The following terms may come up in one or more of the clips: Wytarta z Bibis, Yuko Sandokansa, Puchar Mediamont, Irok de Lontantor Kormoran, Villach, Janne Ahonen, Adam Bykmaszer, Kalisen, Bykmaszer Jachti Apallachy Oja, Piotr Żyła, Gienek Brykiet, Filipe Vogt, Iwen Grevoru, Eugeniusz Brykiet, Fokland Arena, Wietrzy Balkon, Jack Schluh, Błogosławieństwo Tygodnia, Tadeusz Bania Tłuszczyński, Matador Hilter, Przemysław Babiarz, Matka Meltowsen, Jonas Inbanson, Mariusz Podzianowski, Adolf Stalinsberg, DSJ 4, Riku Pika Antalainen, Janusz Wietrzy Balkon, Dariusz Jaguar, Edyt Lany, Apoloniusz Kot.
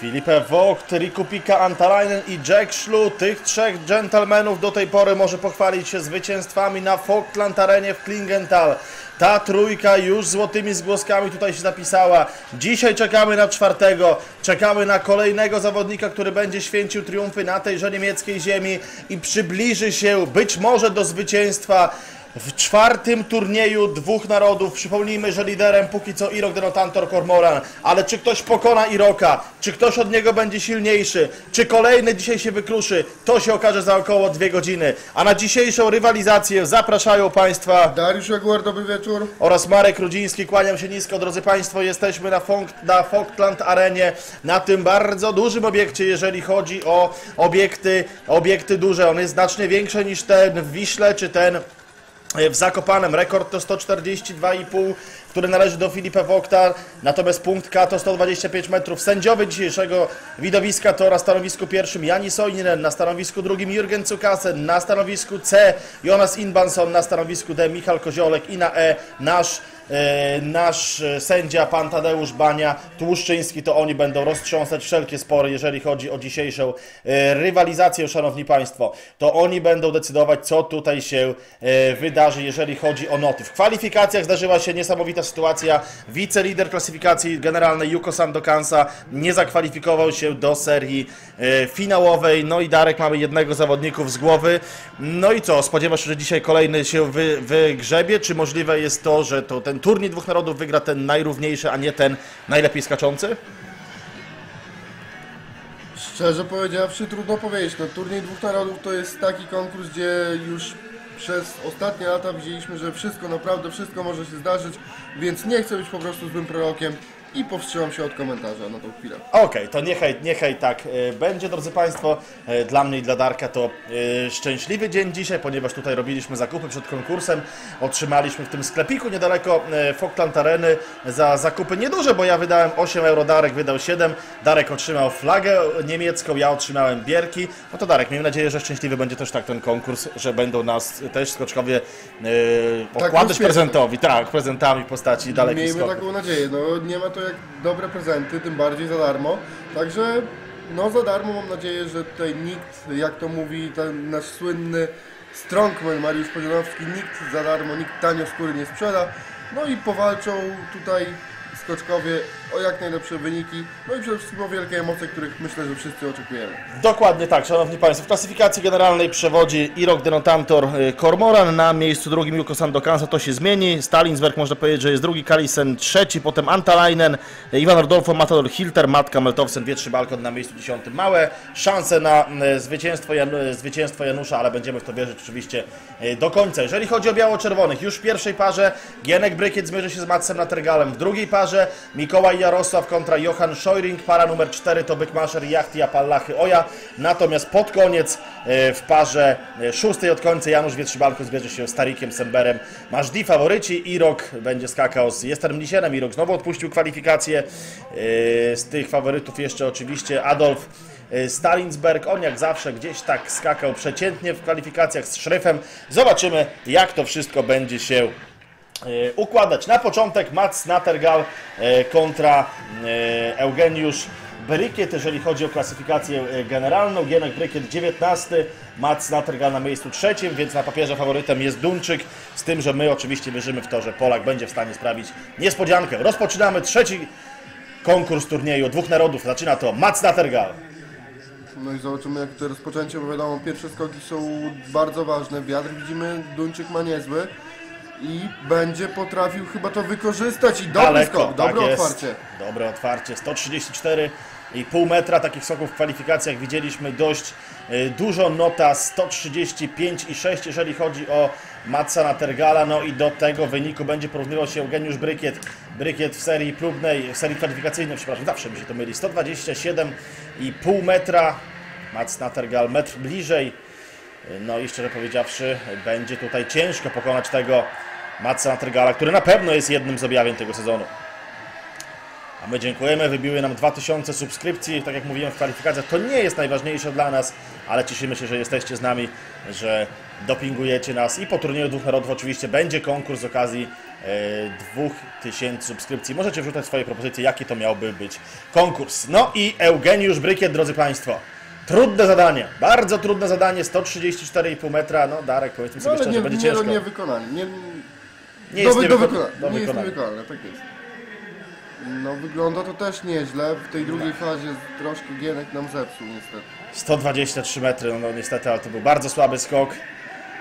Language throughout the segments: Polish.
Filipe Vogt, Riku Pika Antalainen i Jack Schluh. Tych trzech dżentelmenów do tej pory może pochwalić się zwycięstwami na Fokland Arenie w Klingenthal. Ta trójka już złotymi zgłoskami tutaj się zapisała. Dzisiaj czekamy na czwartego, czekamy na kolejnego zawodnika, który będzie święcił triumfy na tejże niemieckiej ziemi i przybliży się być może do zwycięstwa w czwartym turnieju dwóch narodów. Przypomnijmy, że liderem póki co Irok de Lontantor Kormoran, ale czy ktoś pokona Iroka, czy ktoś od niego będzie silniejszy, czy kolejny dzisiaj się wykruszy, to się okaże za około 2 godziny. A na dzisiejszą rywalizację zapraszają Państwa Dariusz Jaguar, dobry wieczór, oraz Marek Rudziński. Kłaniam się nisko, drodzy Państwo, jesteśmy na Vogtland Arenie, na tym bardzo dużym obiekcie, jeżeli chodzi o obiekty duże. On jest znacznie większy niż ten w Wiśle, czy ten w Zakopanem. Rekord to 142,5, który należy do Filipa Vogta, natomiast punkt K to 125 metrów. Sędziowy dzisiejszego widowiska to na stanowisku pierwszym Janis Soininen, na stanowisku drugim Jurgen Cukasen, na stanowisku C Jonas Inbanson, na stanowisku D Michał Koziolek i na E nasz sędzia pan Tadeusz Bania Tłuszczyński. To oni będą roztrząsać wszelkie spory, jeżeli chodzi o dzisiejszą rywalizację, szanowni Państwo. To oni będą decydować, co tutaj się wydarzy, jeżeli chodzi o noty. W kwalifikacjach zdarzyła się niesamowita sytuacja. Wicelider klasyfikacji generalnej Yuko Sandokansa nie zakwalifikował się do serii finałowej. No i Darek, mamy jednego z zawodników z głowy. No i co? Spodziewasz się, że dzisiaj kolejny się wygrzebie? Czy możliwe jest to, że to ten turniej dwóch narodów wygra ten najrówniejszy, a nie ten najlepiej skaczący? Szczerze powiedziawszy, trudno powiedzieć. No, turniej dwóch narodów to jest taki konkurs, gdzie już przez ostatnie lata widzieliśmy, że wszystko, naprawdę wszystko może się zdarzyć, więc nie chcę być po prostu złym prorokiem i powstrzymam się od komentarza na tą chwilę. Okej, to niechaj tak będzie, drodzy Państwo. Dla mnie i dla Darka to szczęśliwy dzień dzisiaj, ponieważ tutaj robiliśmy zakupy przed konkursem. Otrzymaliśmy w tym sklepiku niedaleko Fokland Areny za zakupy nieduże, bo ja wydałem 8 euro, Darek wydał 7. Darek otrzymał flagę niemiecką, ja otrzymałem bierki. No to Darek, miejmy nadzieję, że szczęśliwy będzie też tak ten konkurs, że będą nas też skoczkowie okładać prezentami w postaci dalekich skoków. Miejmy taką nadzieję. No, nie ma to jak dobre prezenty, tym bardziej za darmo. Także no za darmo, mam nadzieję, że tutaj nikt, jak to mówi ten nasz słynny strongman Mariusz Podzianowski, nikt za darmo, nikt tanio skóry nie sprzeda. No i powalczą tutaj skoczkowie o jak najlepsze wyniki, no i przede wszystkim o wielkie emocje, których myślę, że wszyscy oczekujemy. Dokładnie tak, szanowni Państwo. W klasyfikacji generalnej przewodzi Irok de Lontantor Kormoran, na miejscu drugim Yuko Sandokansa, to się zmieni. Stalinsberg, można powiedzieć, że jest drugi, Kalisen trzeci, potem Antalainen, Iwan Rodolfo Matador, Hilter, Matka, Meltowsen, Wietrzy Balkon na miejscu 10. Małe szanse na zwycięstwo Janusza, ale będziemy w to wierzyć oczywiście do końca. Jeżeli chodzi o biało-czerwonych, już w pierwszej parze Gienek Brykiet zmierzy się z Matszem Natergalem, w drugiej parze Mikołaj Jarosław kontra Johan Schöring, para numer 4 to Bykmaszer Jachti Apallachy Oja, natomiast pod koniec w parze 6 od końca Janusz Wietrzy Balkon zmierzy się z Tarikiem Semberem. Mażdi faworyci, Irok będzie skakał z Jesterem Lisienem, Irok znowu odpuścił kwalifikacje, z tych faworytów jeszcze oczywiście Adolf Stalinsberg, on jak zawsze gdzieś tak skakał przeciętnie w kwalifikacjach z Szryfem. Zobaczymy, jak to wszystko będzie się układać. Na początek Matsz Natergal kontra Eugeniusz Brykiet, jeżeli chodzi o klasyfikację generalną. Gienek Brykiet 19, Matsz Natergal na miejscu 3, więc na papierze faworytem jest Duńczyk, z tym, że my oczywiście wierzymy w to, że Polak będzie w stanie sprawić niespodziankę. Rozpoczynamy trzeci konkurs turnieju dwóch narodów. Zaczyna to Matsz Natergal. No i zobaczymy, jak to rozpoczęcie, bo wiadomo, pierwsze skoki są bardzo ważne. Wiatr widzimy, Duńczyk ma niezły. I będzie potrafił chyba to wykorzystać i dobry skok, dobre otwarcie. Dobre otwarcie, 134,5 metra, takich skoków w kwalifikacjach widzieliśmy dość dużo, nota 135,6, jeżeli chodzi o Matsa Natergala, no i do tego wyniku będzie porównywał się Eugeniusz Brykiet. Brykiet w serii próbnej, w serii kwalifikacyjnej, przepraszam, zawsze mi się to myli, 127,5 metra, Matsz Natergal metr bliżej. No i szczerze powiedziawszy, będzie tutaj ciężko pokonać tego Matsza Natergala, który na pewno jest jednym z objawień tego sezonu. A my dziękujemy, wybiły nam 2000 subskrypcji, tak jak mówiłem w kwalifikacjach, to nie jest najważniejsze dla nas, ale cieszymy się, że jesteście z nami, że dopingujecie nas i po turnieju dwóch narodów oczywiście będzie konkurs z okazji 2000 subskrypcji. Możecie wrzucać swoje propozycje, jaki to miałby być konkurs. No i Eugeniusz Brykiet, drodzy Państwo. Trudne zadanie, bardzo trudne zadanie, 134,5 metra. No Darek, powiedzmy sobie szczerze, będzie ciężko. Nie wykonanie. Nie jest niewykonalne, tak jest. No wygląda to też nieźle, w tej drugiej fazie troszkę Gienek nam zepsuł niestety. 123 metry, no niestety, ale to był bardzo słaby skok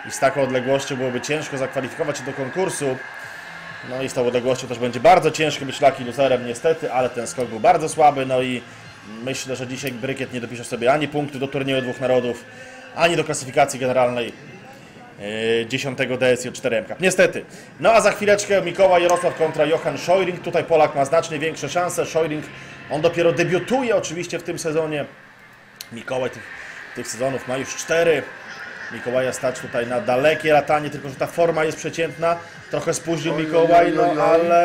i z taką odległością byłoby ciężko zakwalifikować się do konkursu. No i z tą odległością też będzie bardzo ciężko być lucky loserem niestety, ale ten skok był bardzo słaby, no i myślę, że dzisiaj Brykiet nie dopisze sobie ani punktu do turnieju Dwóch Narodów, ani do klasyfikacji generalnej 10 DSJ 4M. Niestety. No a za chwileczkę Mikołaj Jarosław kontra Johan Schöring. Tutaj Polak ma znacznie większe szanse. Schöring, on dopiero debiutuje oczywiście w tym sezonie. Mikołaj tych sezonów ma już 4. Mikołaja stać tutaj na dalekie latanie, tylko że ta forma jest przeciętna. Trochę spóźnił Mikołaj, no ale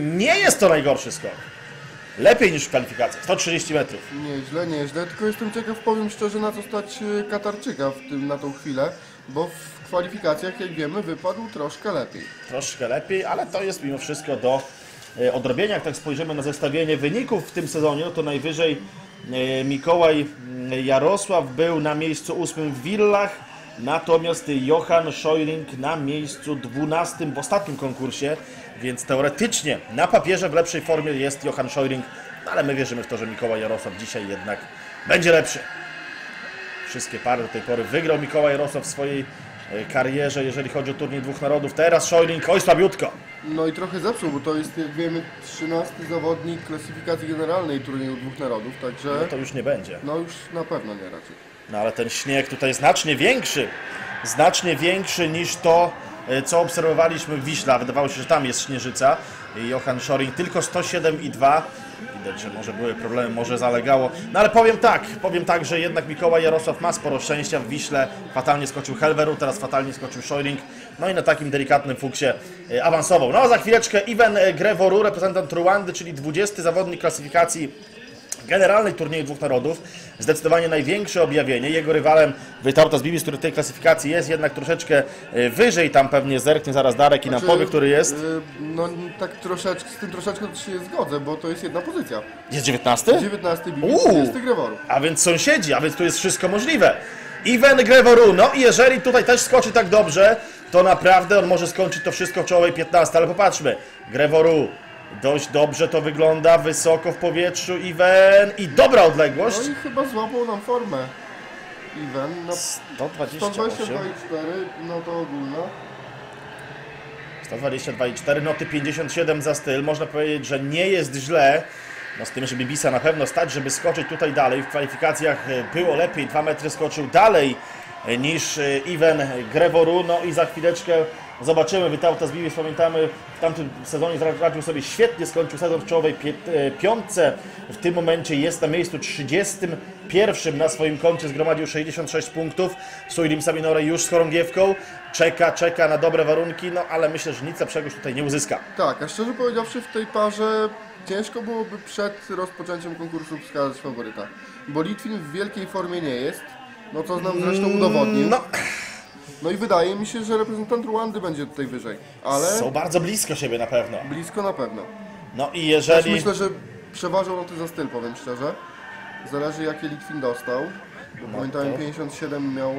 nie jest to najgorszy skok. Lepiej niż w kwalifikacjach, 130 metrów. Nieźle, nieźle, tylko jestem ciekaw, powiem szczerze, na co stać Katarczyka na tą chwilę, bo w kwalifikacjach, jak wiemy, wypadł troszkę lepiej. Troszkę lepiej, ale to jest mimo wszystko do odrobienia. Jak tak spojrzymy na zestawienie wyników w tym sezonie, no to najwyżej Mikołaj Jarosław był na miejscu 8 w Villach, natomiast Johan Schöring na miejscu 12 w ostatnim konkursie, więc teoretycznie na papierze w lepszej formie jest Johan Schöring, ale my wierzymy w to, że Mikołaj Jarosław dzisiaj jednak będzie lepszy. Wszystkie pary do tej pory wygrał Mikołaj Jarosław w swojej karierze, jeżeli chodzi o turniej Dwóch Narodów. Teraz Schöring, oj słabiutko. No i trochę zepsuł, bo to jest, jak wiemy, 13 zawodnik klasyfikacji generalnej turnieju Dwóch Narodów, także... No to już nie będzie. No już na pewno nie raczej. No ale ten śnieg tutaj znacznie większy niż to, co obserwowaliśmy w Wiśle. Wydawało się, że tam jest śnieżyca. Johan Schöring tylko 107,2. Widać, że może były problemy, może zalegało. No ale powiem tak, że jednak Mikołaj Jarosław ma sporo szczęścia w Wiśle. Fatalnie skoczył Helweru, teraz fatalnie skoczył Schöring. No i na takim delikatnym fuksie awansował. No a za chwileczkę Iwen Grevoru, reprezentant Ruandy, czyli 20 zawodnik klasyfikacji generalnej turnieju Dwóch Narodów, zdecydowanie największe objawienie. Jego rywalem Wytarta z Bibis, który w tej klasyfikacji jest jednak troszeczkę wyżej, tam pewnie zerknie zaraz Darek i znaczy, nam powie, który jest. No tak troszeczkę, z tym troszeczkę się zgodzę, bo to jest jedna pozycja. Jest 19? 19 Bibis, 20 Grevoru. A więc sąsiedzi, a więc tu jest wszystko możliwe. Iwen Grevoru, no i jeżeli tutaj też skoczy tak dobrze, to naprawdę on może skończyć to wszystko w czołowej 15, ale popatrzmy. Grevoru. Dość dobrze to wygląda, wysoko w powietrzu Iwen i dobra odległość. No i chyba złapał nam formę Iwen. No, 122,4, no to ogólna. 122,4, no ty 57 za styl. Można powiedzieć, że nie jest źle. No z tym, że Bibisa na pewno stać, żeby skoczyć tutaj dalej. W kwalifikacjach było lepiej, 2 metry skoczył dalej niż Iwen Grevoru. No i za chwileczkę zobaczymy, Wytarta z Bibis, pamiętamy, w tamtym sezonie radził sobie świetnie, skończył sezon w czołowej piątce. W tym momencie jest na miejscu 31. Na swoim koncie zgromadził 66 punktów. Suilim Saminore już z chorągiewką. Czeka na dobre warunki, no ale myślę, że nic lepszego tutaj nie uzyska. Tak, a szczerze powiedziawszy, w tej parze ciężko byłoby przed rozpoczęciem konkursu wskazać faworyta. Bo Litwin w wielkiej formie nie jest, no to nam zresztą udowodnił. No i wydaje mi się, że reprezentant Ruandy będzie tutaj wyżej, ale... Są bardzo blisko siebie na pewno. Blisko na pewno. No i jeżeli... Też myślę, że przeważą loty za styl, powiem szczerze. Zależy, jaki Litwin dostał. No pamiętajmy, 57 miał...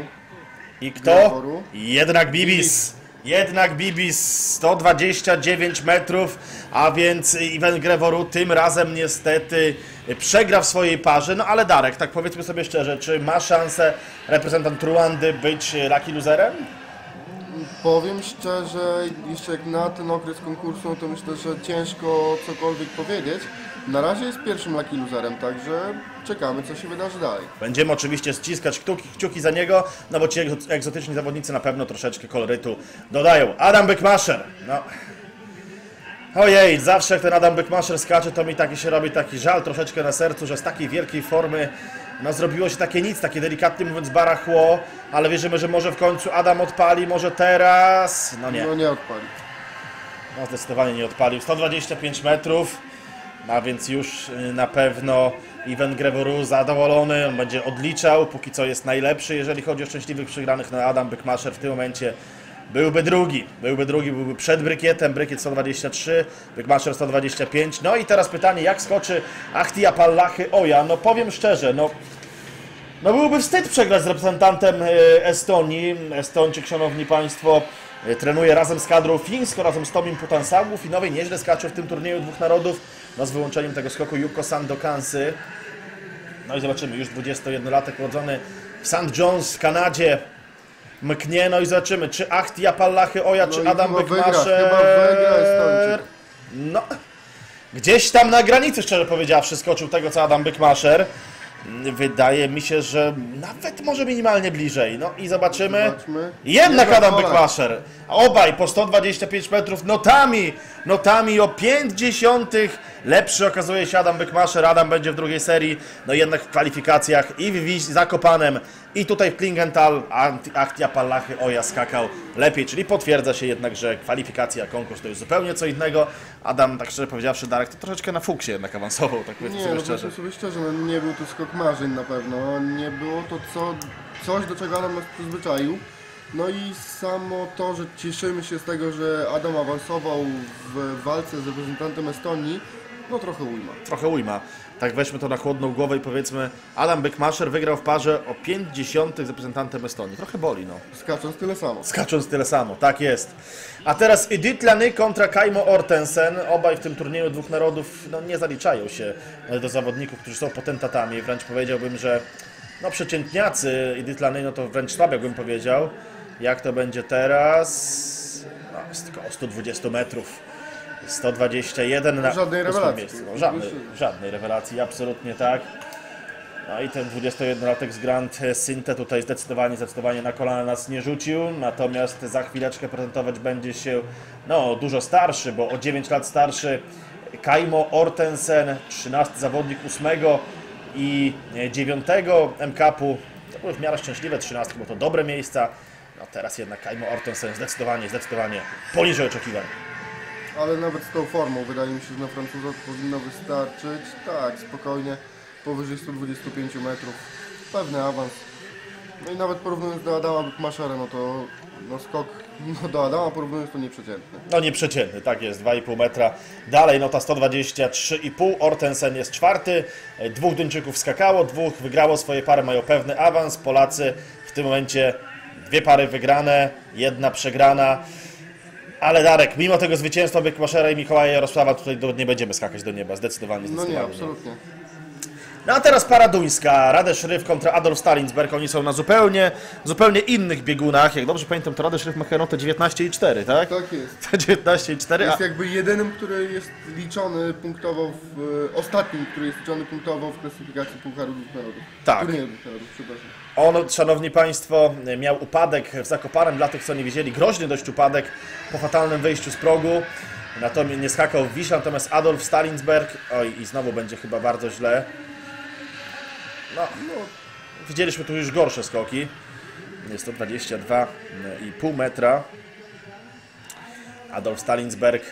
I kto? Grevoru. Jednak Bibis. Jednak Bibis, 129 metrów, a więc Iwen Grevoru tym razem niestety przegra w swojej parze. No ale Darek, tak powiedzmy sobie szczerze, czy ma szansę reprezentant Ruandy być lucky loserem? Powiem szczerze, jeszcze jak na ten okres konkursu, to myślę, że ciężko cokolwiek powiedzieć. Na razie jest pierwszym lucky loserem, także czekamy, co się wydarzy dalej. Będziemy oczywiście ściskać kciuki za niego, no bo ci egzotyczni zawodnicy na pewno troszeczkę kolorytu dodają. Adam Bykmaszer, no... Ojej, zawsze jak ten Adam Bykmaszer skacze, to mi taki się robi taki żal troszeczkę na sercu, że z takiej wielkiej formy no zrobiło się takie nic, takie delikatnie mówiąc barachło, ale wierzymy, że może w końcu Adam odpali, może teraz... No nie. No nie odpali. No zdecydowanie nie odpalił. 125 metrów. A więc już na pewno Iwen Grevoru zadowolony, on będzie odliczał, póki co jest najlepszy, jeżeli chodzi o szczęśliwych przegranych, no Adam Bykmaszer w tym momencie Byłby drugi przed Brykietem, Brykiet 123, Bykmaszer 125. No i teraz pytanie, jak skoczy Jachti Apallachy Oja? No powiem szczerze, no byłby wstyd przegrać z reprezentantem Estonii. Estończyk, szanowni państwo, trenuje razem z kadrą fińską, razem z Tomim Putansagu. Finowie nieźle skaczą w tym turnieju dwóch narodów, no z wyłączeniem tego skoku Yuko Sandokansy. No i zobaczymy, już 21-latek urodzony w St. John's w Kanadzie. Mknie, no i zobaczymy, czy Jachti Apallachy Oja, czy Adam Bykmaszer. No, gdzieś tam na granicy, szczerze powiedziawszy, skoczył tego, co Adam Bykmaszer. Wydaje mi się, że nawet może minimalnie bliżej. No i zobaczymy. Jednak Adam Bykmaszer. Obaj po 125 metrów notami o 0,5. Lepszy okazuje się Adam Bykmaszer. Adam będzie w drugiej serii. No jednak w kwalifikacjach i w Zakopanem, i tutaj w Klingenthal Jachti Apallachy Oja skakał lepiej. Czyli potwierdza się jednak, że kwalifikacja, konkurs to jest zupełnie co innego. Adam, tak szczerze powiedziawszy, Darek to troszeczkę na fuksie jednak awansował. Tak powiem sobie szczerze, no nie był to skok marzeń na pewno. Nie było to coś, do czego Adam nas przyzwyczaił. No i samo to, że cieszymy się z tego, że Adam awansował w walce z reprezentantem Estonii, no trochę ujma. Trochę ujma. Tak weźmy to na chłodną głowę i powiedzmy, Adam Bykmaszer wygrał w parze o 0,5 z reprezentantem Estonii. Trochę boli, no. Skacząc tyle samo. Skacząc tyle samo, tak jest. A teraz Edyt Lany kontra Kaimo Ortensen. Obaj w tym turnieju dwóch narodów no, nie zaliczają się do zawodników, którzy są potentatami. Wręcz powiedziałbym, że no przeciętniacy Edyt Lany, no to wręcz słabiej bym powiedział. Jak to będzie teraz? No, jest około 120 metrów. 121 na żadnej rewelacji. No, żadnej rewelacji, absolutnie tak. No i ten 21-latek z Grand Sinte tutaj zdecydowanie na kolana nas nie rzucił. Natomiast za chwileczkę prezentować będzie się no, dużo starszy, bo o 9 lat starszy Kaimo Ortensen, 13 zawodnik 8 i 9 MK-u. To były w miarę szczęśliwe 13, bo to dobre miejsca. No teraz jednak Kaimo Ortensen zdecydowanie poniżej oczekiwań. Ale nawet z tą formą wydaje mi się, że na Francuza powinno wystarczyć. Tak, spokojnie, powyżej 125 metrów, pewny awans. No i nawet porównując do Adama Bykmaszera, no to no skok no do Adama porównując to nieprzeciętny. No nieprzeciętny, tak jest, 2,5 metra. Dalej nota 123,5, Ortensen jest czwarty, dwóch Duńczyków skakało, dwóch wygrało swoje pary, mają pewny awans. Polacy w tym momencie dwie pary wygrane, jedna przegrana. Ale Darek, mimo tego zwycięstwa Bykmaszera i Mikołaja Jarosława tutaj nie będziemy skakać do nieba, zdecydowanie. No nie, absolutnie. No a teraz para duńska, Szryf kontra Adolf Stalinsberg, oni są na zupełnie innych biegunach. Jak dobrze pamiętam, to Szryf ma chyba 19,4, tak? Tak jest. 19,4. Jest jakby jedynym, który jest liczony punktowo, ostatnim, który jest liczony punktowo w klasyfikacji Pucharu Narodów. Tak. Turnieju Narodów, przepraszam. On, szanowni państwo, miał upadek w Zakopanem, dla tych co nie wiedzieli, groźny dość upadek po fatalnym wyjściu z progu. Natomiast nie skakał w Wiśle, natomiast Adolf Stalinsberg, oj i znowu będzie chyba bardzo źle. No, widzieliśmy tu już gorsze skoki, jest to 22,5 metra, Adolf Stalinsberg,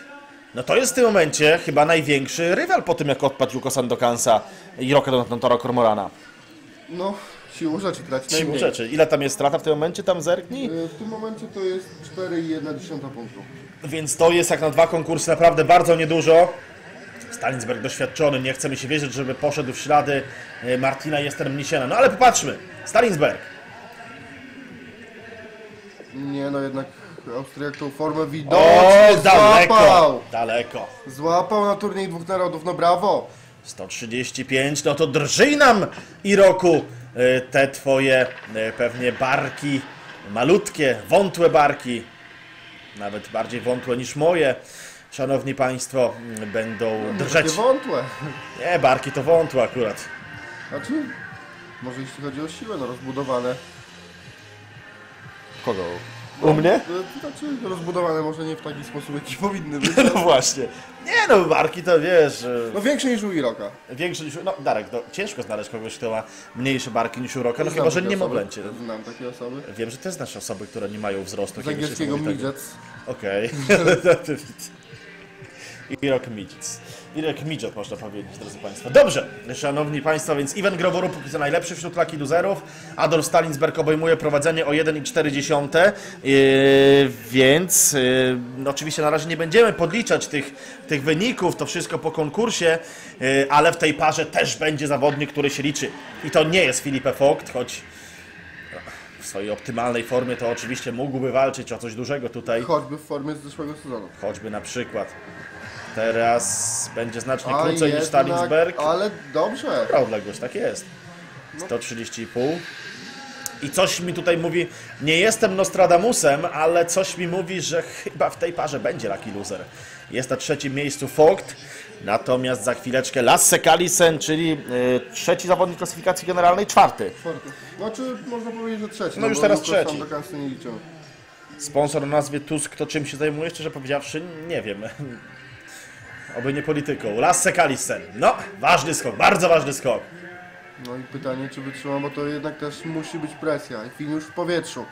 no to jest w tym momencie chyba największy rywal po tym jak odpadł Yuko Sandokansa i Iroka de Lontantora Kormorana. No, siłą rzeczy traci najmniej. Siłą rzeczy, ile tam jest strata w tym momencie, tam zerknij? W tym momencie to jest 4,1 punktu. Więc to jest jak na dwa konkursy naprawdę bardzo niedużo. Stalinsberg doświadczony, nie chcemy się wierzyć, żeby poszedł w ślady Martina Jestem-Mnisiena. No ale popatrzmy, Stalinsberg. Nie no, jednak Austriak tą formę widocznie złapał. Daleko. Złapał na turniej dwóch narodów, no brawo. 135, no to drżyj nam Iroku te twoje pewnie barki, malutkie, wątłe barki. Nawet bardziej wątłe niż moje. Szanowni państwo, będą drżeć. Barki wątłe. Nie, barki to wątłe akurat. Znaczy, może jeśli chodzi o siłę, no rozbudowane. Kogo? U mnie? Znaczy, rozbudowane może nie w taki sposób, jaki powinny być. No właśnie. Nie no, barki to wiesz... No większe niż u Iroka. Większe niż... No Darek, no, ciężko znaleźć kogoś, kto ma mniejsze barki niż u Iroka, no chyba, że nie ma blęcie. Znam takie osoby. Wiem, że ty znasz osoby, które nie mają wzrostu. Z angielskiego midgets. Okej. Irok Midgets. Irek Midżot, można powiedzieć, drodzy Państwo. Dobrze, szanowni Państwo, więc Iwen Grevoru póki co najlepszy wśród lucky loserów. Adolf Stalinsberg obejmuje prowadzenie o 1,4, więc oczywiście na razie nie będziemy podliczać tych wyników, to wszystko po konkursie, ale w tej parze też będzie zawodnik, który się liczy. I to nie jest Filipe Vogt, choć w swojej optymalnej formie to oczywiście mógłby walczyć o coś dużego tutaj. Choćby w formie z zeszłego sezonu. Choćby na przykład. Teraz będzie znacznie krócej niż Stalinsberg. Ale dobrze. Dobra odległość, tak jest. 130,5. I coś mi tutaj mówi, nie jestem Nostradamusem, ale coś mi mówi, że chyba w tej parze będzie lucky loser. Jest na trzecim miejscu Vogt, natomiast za chwileczkę Lasse Kalisen, czyli trzeci zawodnik klasyfikacji generalnej, czwarty. Znaczy można powiedzieć, że trzeci. No już teraz trzeci. Nie liczą. Sponsor o nazwie Tusk, kto czym się zajmuje, szczerze powiedziawszy, nie wiem. Oby nie polityką. Lasse Kalisen. No, ważny skok, bardzo ważny skok. No i pytanie, czy wytrzyma, bo to jednak też musi być presja. I finisz w powietrzu.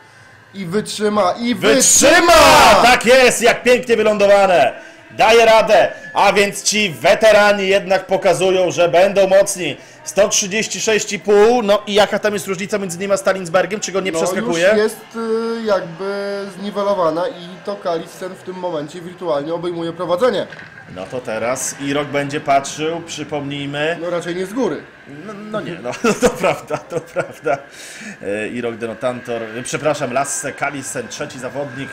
I wytrzyma, i wytrzyma! Tak jest, jak pięknie wylądowane. Daje radę. A więc ci weterani jednak pokazują, że będą mocni. 136,5. No i jaka tam jest różnica między nim a Stalinsbergiem? Czy go nie przeskakuje? Już jest jakby zniwelowana i to Kalisen w tym momencie wirtualnie obejmuje prowadzenie. No to teraz Irok będzie patrzył, przypomnijmy... No raczej nie z góry. No nie, to prawda. Irok de Lontantor, przepraszam, Lasse Kalisen, trzeci zawodnik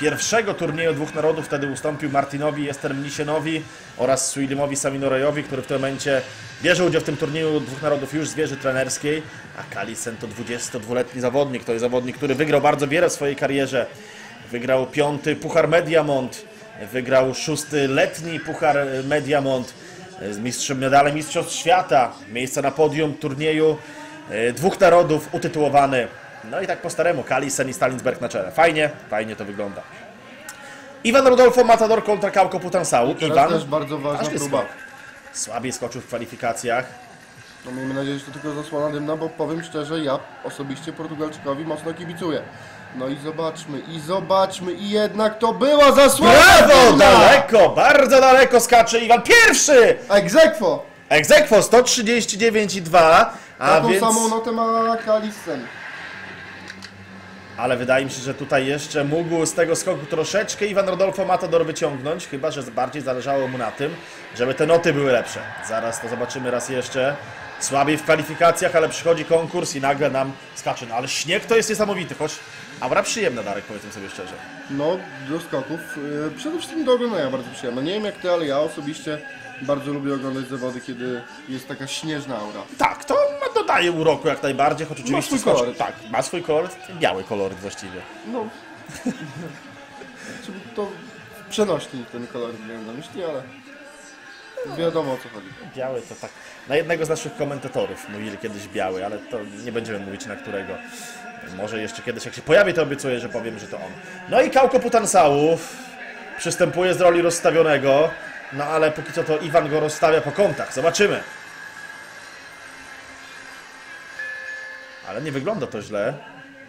pierwszego turnieju dwóch narodów, wtedy ustąpił Martinowi Estermnisienowi oraz Suilimowi Saminorejowi, który w tym momencie bierze udział w tym turnieju dwóch narodów już z wieży trenerskiej, a Kalisen to 22-letni zawodnik, to jest zawodnik, który wygrał bardzo wiele w swojej karierze. Wygrał 5. Puchar Mediamont, wygrał 6. letni Puchar Mediamont, medale Mistrzostw Świata, miejsce na podium turnieju dwóch narodów, utytułowany. No i tak po staremu, Kalisen i Stalinsberg na czele. Fajnie, fajnie to wygląda. Iwan Rodolfo Matador kontra Kauko Putansału. Iwan też bardzo ważna próba. Słabiej skoczył w kwalifikacjach. No miejmy nadzieję, że to tylko zasłona dymna, bo powiem szczerze, ja osobiście Portugalczykowi mocno kibicuję. No i zobaczmy, i jednak to była zasłona dymna! Brawo, daleko, bardzo daleko skacze Iwan. Pierwszy! Ex aequo 139,2. Taką samą notę ma Kalisen. Ale wydaje mi się, że tutaj jeszcze mógł z tego skoku troszeczkę Iwan Rodolfo Matador wyciągnąć, chyba że bardziej zależało mu na tym, żeby te noty były lepsze. Zaraz to zobaczymy raz jeszcze. Słabiej w kwalifikacjach, ale przychodzi konkurs i nagle nam skacze. No ale śnieg to jest niesamowity, choć aura przyjemna, Darek, powiedzmy sobie szczerze. No, do skoków. Przede wszystkim do oglądania bardzo przyjemne. Nie wiem jak ty, ale ja osobiście bardzo lubię oglądać zawody, kiedy jest taka śnieżna aura. Tak, to dodaje uroku jak najbardziej, choć oczywiście... Ma swój kolor. Tak, ma swój kolor, biały kolor właściwie. No... to przenośni ten kolor, nie wiem na myśli, ale... Wiadomo o co chodzi. Biały to tak... Na jednego z naszych komentatorów mówili kiedyś biały, ale to nie będziemy mówić na którego. Może jeszcze kiedyś jak się pojawi, to obiecuję, że powiem, że to on. No i Kauko Putansału przystępuje z roli rozstawionego. No ale póki co to Iwan go rozstawia po kątach. Zobaczymy. Ale nie wygląda to źle.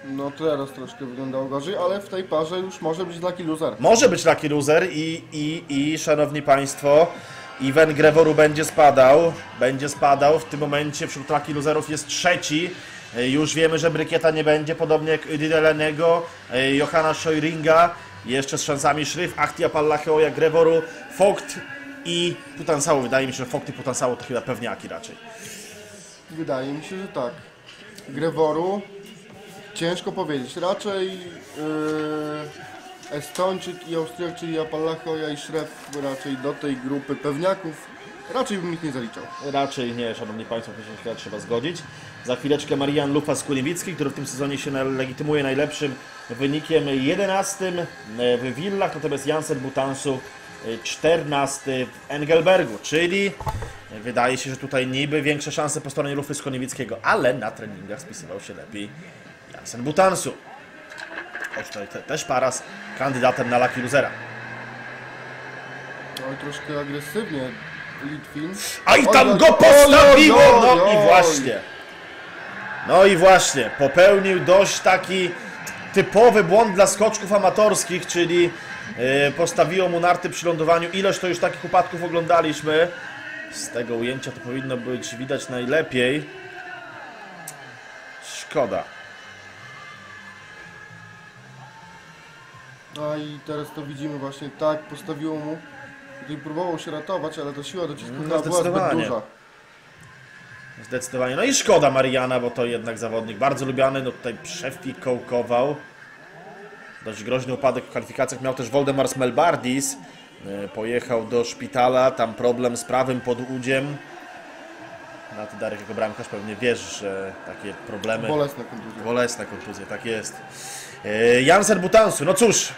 No teraz troszkę wyglądało gorzej, ale w tej parze już może być lucky loser. Może być lucky loser i szanowni Państwo, Iwen Grevoru będzie spadał. W tym momencie wśród lucky loserów jest trzeci. Już wiemy, że Brykieta nie będzie, podobnie jak Edyta Lanego, Johana Schöringa. Jeszcze z szansami Szryf, Jachti Apallachy Oja, Grevoru, Vogt i Putansału. Wydaje mi się, że Vogt i Putansału to chyba pewniaki raczej. Wydaje mi się, że tak. Grevoru ciężko powiedzieć. Raczej Estończyk i Austriak, czyli Apallachy Oja i Szryf raczej do tej grupy pewniaków. Raczej bym ich nie zaliczał. Raczej nie, szanowni Państwo, to się trzeba zgodzić. Za chwileczkę Marian Lufa Skuniewicki, który w tym sezonie się legitymuje najlepszym wynikiem 11 w Villach, natomiast Jansen Butansu 14 w Engelbergu, czyli wydaje się, że tutaj niby większe szanse po stronie Lufy Skoniewickiego, ale na treningach spisywał się lepiej Jansen Butansu. Choć tutaj też para z kandydatem na lucky losera. No i troszkę agresywnie Litwin. A i tam go postawiło! No i właśnie. Popełnił dość taki typowy błąd dla skoczków amatorskich, czyli Postawiło mu narty przy lądowaniu. Ileż to już takich upadków oglądaliśmy. Z tego ujęcia to powinno być widać najlepiej. Szkoda. No i teraz to widzimy właśnie, tak postawiło mu. Tutaj próbował się ratować, ale ta siła docisku była zbyt duża. Zdecydowanie. No i szkoda Mariana, bo to jednak zawodnik bardzo lubiany. No tutaj przefikołkował. Dość groźny upadek w kwalifikacjach miał też Woldemar Smelbardis. Pojechał do szpitala, tam problem z prawym podłudziem. No ty, Darek, jako bramkarz pewnie wiesz, że takie problemy... Bolesne kontuzje. Bolesne kontuzje, tak jest. Jansen Butansu, no cóż,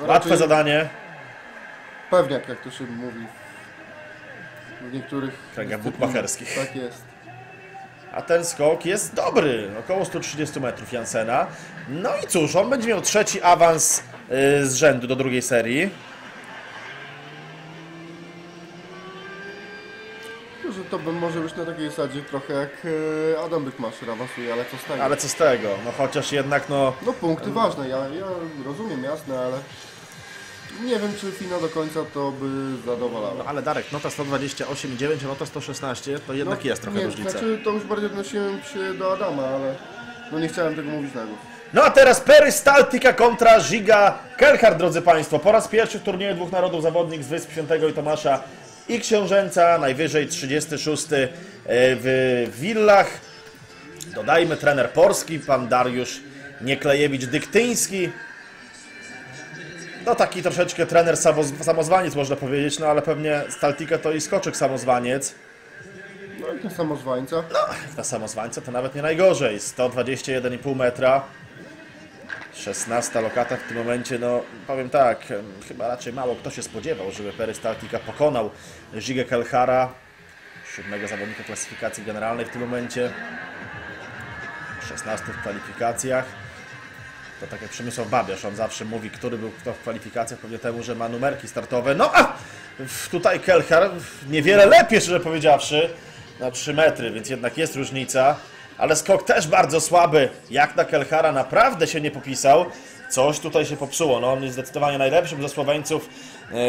no łatwe zadanie. Pewniak, jak to się mówi w niektórych... kręgach bukmacherskich. Tak jest. A ten skok jest dobry, około 130 metrów Jansena. No i cóż, on będzie miał trzeci awans z rzędu do drugiej serii. To może być na takiej zasadzie trochę jak Adam Bykmaszer awansuje, ale co z tego? Ale co z tego? No chociaż jednak no... No punkty ważne, ja rozumiem, jasne, ale nie wiem czy finał do końca to by zadowalało. No ale Darek, nota 128,9, nota 116, to jednak no, jest trochę różnica. Znaczy to już bardziej odnosiłem się do Adama, ale no nie chciałem tego mówić na głos. No a teraz Perystaltika kontra Giga Kelchard, drodzy Państwo. Po raz pierwszy w turnieju dwóch narodów zawodnik z Wysp Świętego i Tomasza i Książęca, najwyżej 36 w Villach. Dodajmy trener polski, pan Dariusz Nieklejewicz-Dyktyński. No taki troszeczkę trener samozwaniec można powiedzieć, no ale pewnie Staltika to i skoczek samozwaniec. No jak na samozwańca? No jak na samozwańca to nawet nie najgorzej, 121,5 metra. 16 lokata w tym momencie, no powiem tak, chyba raczej mało kto się spodziewał, żeby Perystaltika pokonał Gigę Kelchara, 7. zawodnika klasyfikacji generalnej w tym momencie, 16 w kwalifikacjach. To tak jak Przemysław Babiarz, on zawsze mówi, który był kto w kwalifikacjach, pewnie temu, że ma numerki startowe. No a tutaj Kelchar niewiele lepiej, szczerze powiedziawszy, na 3 metry, więc jednak jest różnica. Ale skok też bardzo słaby, jak na Kelchara naprawdę się nie popisał. Coś tutaj się popsuło, no on jest zdecydowanie najlepszym ze Słoweńców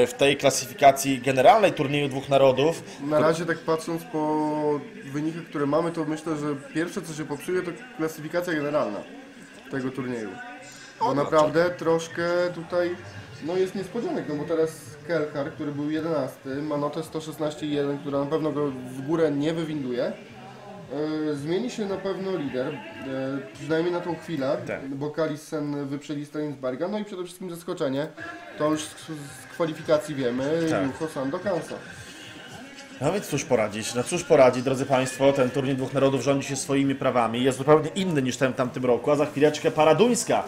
w tej klasyfikacji generalnej turnieju dwóch narodów. Na razie tak patrząc po wynikach, które mamy, to myślę, że pierwsze co się popsuje to klasyfikacja generalna tego turnieju. Bo naprawdę troszkę tutaj no jest niespodzianek, no bo teraz Kelchar, który był 11, ma notę 116,1, która na pewno go w górę nie wywinduje. Zmieni się na pewno lider, przynajmniej na tą chwilę, tak. Bo Kalisen wyprzedzi Stalinsberga, no i przede wszystkim zaskoczenie, to już z kwalifikacji wiemy, tak. Yuko Sandokansa. No więc cóż poradzić, no cóż poradzić, drodzy Państwo, ten turniej dwóch narodów rządzi się swoimi prawami, jest zupełnie inny niż ten w tamtym roku, a za chwileczkę para duńska.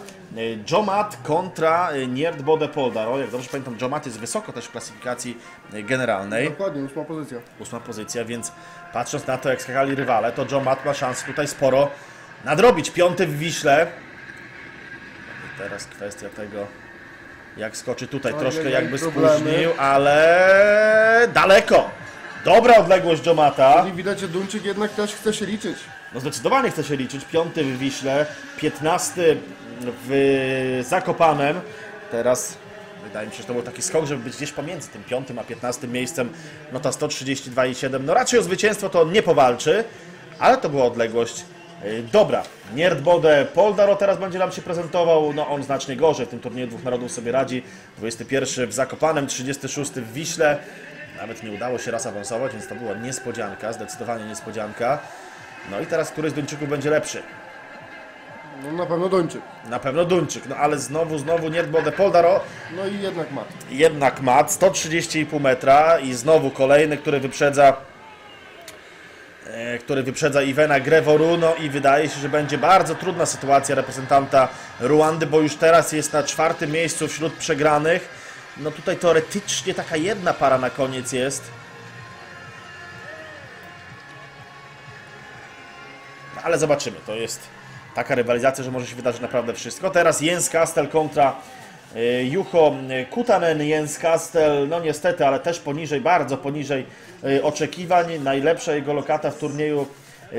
Jomat kontra Niertbode Poldar. O, jak dobrze pamiętam, Jomat jest wysoko też w klasyfikacji generalnej. Dokładnie, 8. pozycja. 8. pozycja, więc patrząc na to, jak skakali rywale, to Jomat ma szansę tutaj sporo nadrobić. 5. w Wiśle. I teraz kwestia tego, jak skoczy tutaj. Troszkę jakby spóźnił, ale daleko. Dobra odległość Jomata. Czyli widać, że Duńczyk jednak też chce się liczyć. No zdecydowanie chce się liczyć. 5. w Wiśle, 15. w Zakopanem. Teraz wydaje mi się, że to był taki skok, żeby być gdzieś pomiędzy tym 5. a 15. miejscem. Nota 132,7. No raczej o zwycięstwo to on nie powalczy, ale to była odległość dobra. Niertbode Poldaro teraz będzie nam się prezentował. No on znacznie gorzej w tym turnieju dwóch narodów sobie radzi. 21. w Zakopanem, 36. w Wiśle. Nawet nie udało się raz awansować, więc to była niespodzianka, zdecydowanie niespodzianka. No i teraz który z Duńczyków będzie lepszy? No na pewno Duńczyk. Na pewno Duńczyk, no ale znowu Niertbode Poldaro. No i jednak mat. Jednak mat, 130,5 metra i znowu kolejny, który wyprzedza Iwena Grevoru. No i wydaje się, że będzie bardzo trudna sytuacja reprezentanta Ruandy, bo już teraz jest na 4. miejscu wśród przegranych. No tutaj teoretycznie taka jedna para na koniec jest. No ale zobaczymy, to jest taka rywalizacja, że może się wydarzyć naprawdę wszystko. Teraz Jens Kastel kontra Juho Kutanen. Jens Kastel, no niestety, ale też poniżej, bardzo poniżej oczekiwań. Najlepsza jego lokata w turnieju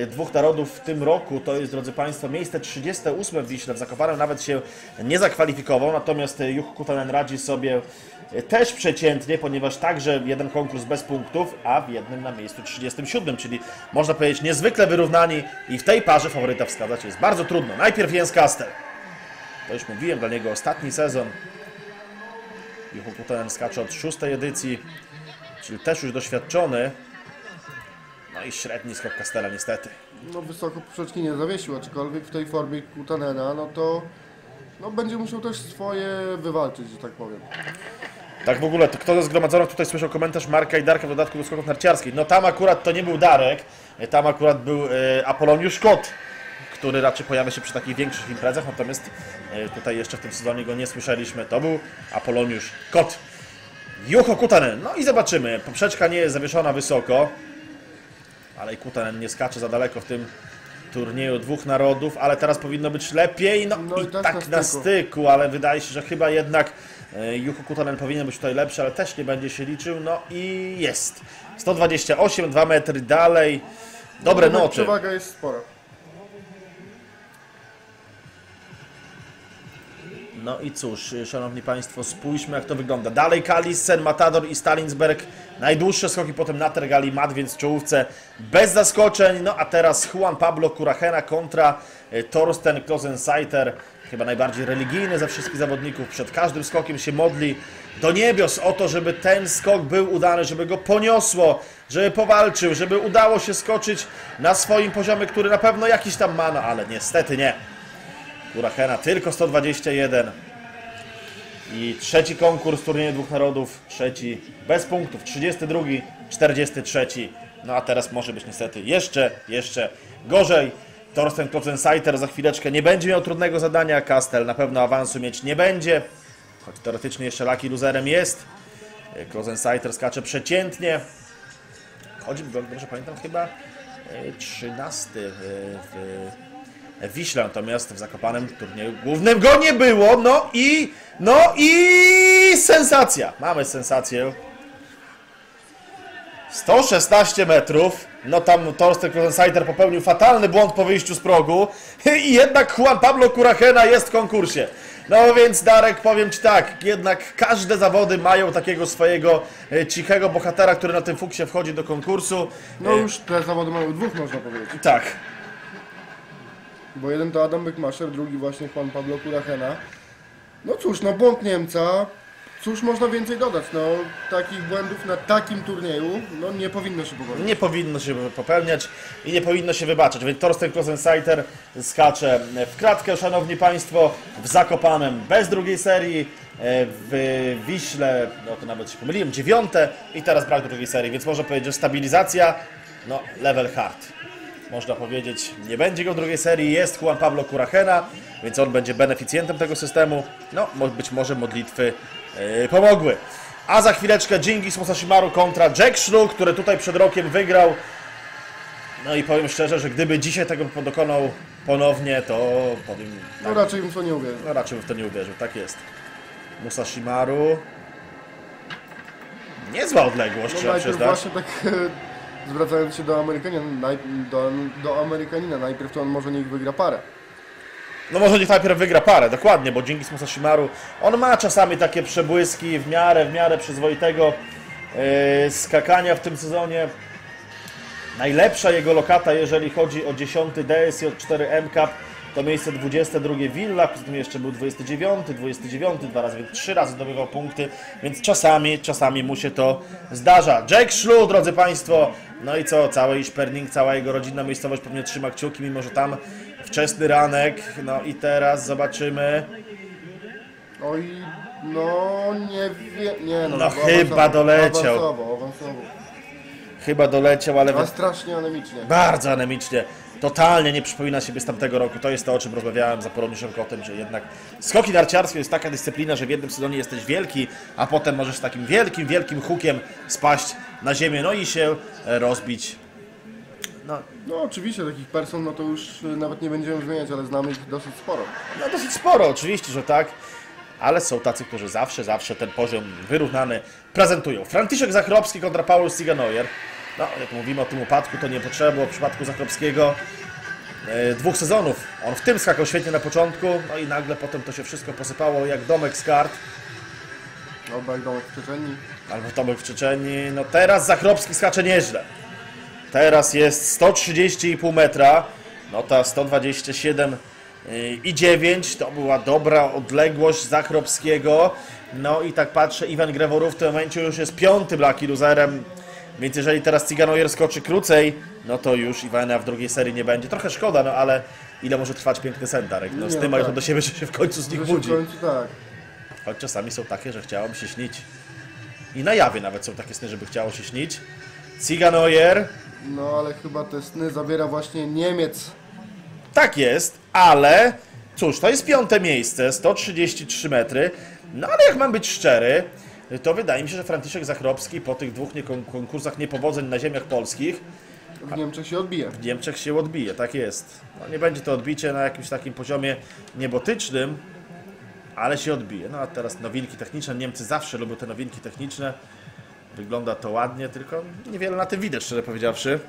dwóch narodów w tym roku. To jest, drodzy Państwo, miejsce 38 w Wiśle. W Zakopanem nawet się nie zakwalifikował, natomiast Juku Kutanen radzi sobie też przeciętnie, ponieważ także jeden konkurs bez punktów, a w jednym na miejscu 37, czyli można powiedzieć niezwykle wyrównani i w tej parze faworyta wskazać jest bardzo trudno. Najpierw Jens Kastel. To już mówiłem, dla niego ostatni sezon. Juku Kutanen skacze od 6. edycji, czyli też już doświadczony. No i średni skok Kastela niestety. No wysoko poprzeczki nie zawiesił, aczkolwiek w tej formie Kutanena, no to no, będzie musiał też swoje wywalczyć, że tak powiem. Tak w ogóle, to kto ze zgromadzonych tutaj słyszał komentarz Marka i Darka w dodatku do skoków narciarskich. No tam akurat to nie był Darek, tam akurat był Apoloniusz Kot, który raczej pojawia się przy takich większych imprezach, natomiast tutaj jeszcze w tym sezonie go nie słyszeliśmy. To był Apoloniusz Kot. Juho Kutanen, no i zobaczymy. Poprzeczka nie jest zawieszona wysoko. Ale i Kutanen nie skacze za daleko w tym turnieju dwóch narodów, ale teraz powinno być lepiej, no i tak na styku, ale wydaje się, że chyba jednak Juho Kutanen powinien być tutaj lepszy, ale też nie będzie się liczył, no i jest. 128, 2 metry dalej, dobre noty. Przewaga jest spora. No i cóż, szanowni Państwo, spójrzmy jak to wygląda. Dalej Kalisen, Matador i Stalinsberg. Najdłuższe skoki, potem Natergal i Mat, więc w czołówce bez zaskoczeń. No a teraz Juan Pablo Curajena kontra Torsten Klosensaiter. Chyba najbardziej religijny ze wszystkich zawodników. Przed każdym skokiem się modli do niebios o to, żeby ten skok był udany, żeby go poniosło, żeby powalczył, żeby udało się skoczyć na swoim poziomie, który na pewno jakiś tam ma, no ale niestety nie. Curajena tylko 121. I trzeci konkurs turnieju dwóch narodów, trzeci bez punktów, 32, 43. No a teraz może być niestety jeszcze gorzej. Torsten Klosensaiter za chwileczkę nie będzie miał trudnego zadania, Kastel na pewno awansu mieć nie będzie, choć teoretycznie jeszcze lucky loserem jest. Klosensaiter skacze przeciętnie. Chodzi, dobrze pamiętam, chyba 13 w Wiśle, natomiast w Zakopanem turnieju głównym go nie było, no i sensacja, mamy sensację. 116 metrów, no tam Torsten Klosensaiter popełnił fatalny błąd po wyjściu z progu i jednak Juan Pablo Curajena jest w konkursie. No więc Darek, powiem Ci tak, jednak każde zawody mają takiego swojego cichego bohatera, który na tym fuksie wchodzi do konkursu. No już te zawody mają dwóch, można powiedzieć. Tak. Bo jeden to Adam Bykmaszer, drugi właśnie Juan Pablo Curajena. No cóż, no błąd Niemca, cóż można więcej dodać, no takich błędów na takim turnieju, no nie powinno się popełniać. Nie powinno się popełniać i nie powinno się wybaczać, więc Torsten Klosensaiter skacze w kratkę, szanowni Państwo, w Zakopanem bez drugiej serii, w Wiśle, no to nawet się pomyliłem, 9. i teraz brak drugiej serii, więc można powiedzieć, że stabilizacja, no level hard. Można powiedzieć, nie będzie go w drugiej serii, jest Juan Pablo Curajena, więc on będzie beneficjentem tego systemu. No, być może modlitwy pomogły. A za chwileczkę Dżingis Musashimaru kontra Jack Schluh, który tutaj przed rokiem wygrał. No i powiem szczerze, że gdyby dzisiaj tego dokonał ponownie, to powiem... Tak, no raczej bym w to nie uwierzył. No raczej bym w to nie uwierzył, tak jest. Musashimaru... Niezła odległość, trzeba przyznać. Zwracając się do Amerykanina, najpierw to on może niech wygra parę. No może niech najpierw wygra parę, dokładnie, bo Dżingis Musashimaru, on ma czasami takie przebłyski w miarę przyzwoitego skakania w tym sezonie. Najlepsza jego lokata, jeżeli chodzi o 10. DSJ 4 MCAP, to miejsce 22 Villach, poza tym jeszcze był 29, trzy razy zdobywał punkty, więc czasami mu się to zdarza. Jack Schluh, drodzy Państwo, no i co, cały Sperning, cała jego rodzinna miejscowość pewnie trzyma kciuki, mimo że tam wczesny ranek, no i teraz zobaczymy. Oj, no nie wiem, no chyba doleciał. Awansował. Chyba doleciał, ale... A strasznie anemicznie. Bardzo anemicznie. Totalnie nie przypomina siebie z tamtego roku. To jest to, o czym rozmawiałem z Apoloniuszem Kotem, że jednak skoki narciarskie jest taka dyscyplina, że w jednym sezonie jesteś wielki, a potem możesz takim wielkim hukiem spaść na ziemię, no i się rozbić. No oczywiście takich person, no to już nawet nie będziemy wymieniać, ale znamy ich dosyć sporo. No dosyć sporo, oczywiście, że tak. Ale są tacy, którzy zawsze ten poziom wyrównany prezentują. Franciszek Zachrobski kontra Paweł Siganoyer. No, jak mówimy o tym upadku, to nie potrzeba było w przypadku Zakopskiego dwóch sezonów. On w tym skakał świetnie na początku, no i nagle potem to się wszystko posypało jak domek z kart. Albo jak domek w Czeczenii. Albo domek w Czeczenii. No teraz Zakopski skacze nieźle. Teraz jest 130,5 metra. No ta 127,9 to była dobra odległość Zakopskiego. No i tak patrzę, Iwen Grevoru w tym momencie już jest 5. black loserem. Więc jeżeli teraz Ciganojer skoczy krócej, no to już Iwena w drugiej serii nie będzie. Trochę szkoda, no ale ile może trwać piękny sen, Darek? No z tym mają to do siebie, że się w końcu z nich budzi. Tak. Choć czasami są takie, że chciało mi się śnić. I na jawie nawet są takie sny, żeby chciało się śnić. Ciganojer. No ale chyba te sny zabiera właśnie Niemiec. Tak jest, ale cóż, to jest 5. miejsce, 133 metry. No ale jak mam być szczery, to wydaje mi się, że Franciszek Zakopski po tych dwóch konkursach niepowodzeń na ziemiach polskich... W Niemczech się odbije. W Niemczech się odbije, tak jest. No, nie będzie to odbicie na jakimś takim poziomie niebotycznym, ale się odbije. No a teraz nowinki techniczne. Niemcy zawsze lubią te nowinki techniczne. Wygląda to ładnie, tylko niewiele na tym widać, szczerze powiedziawszy.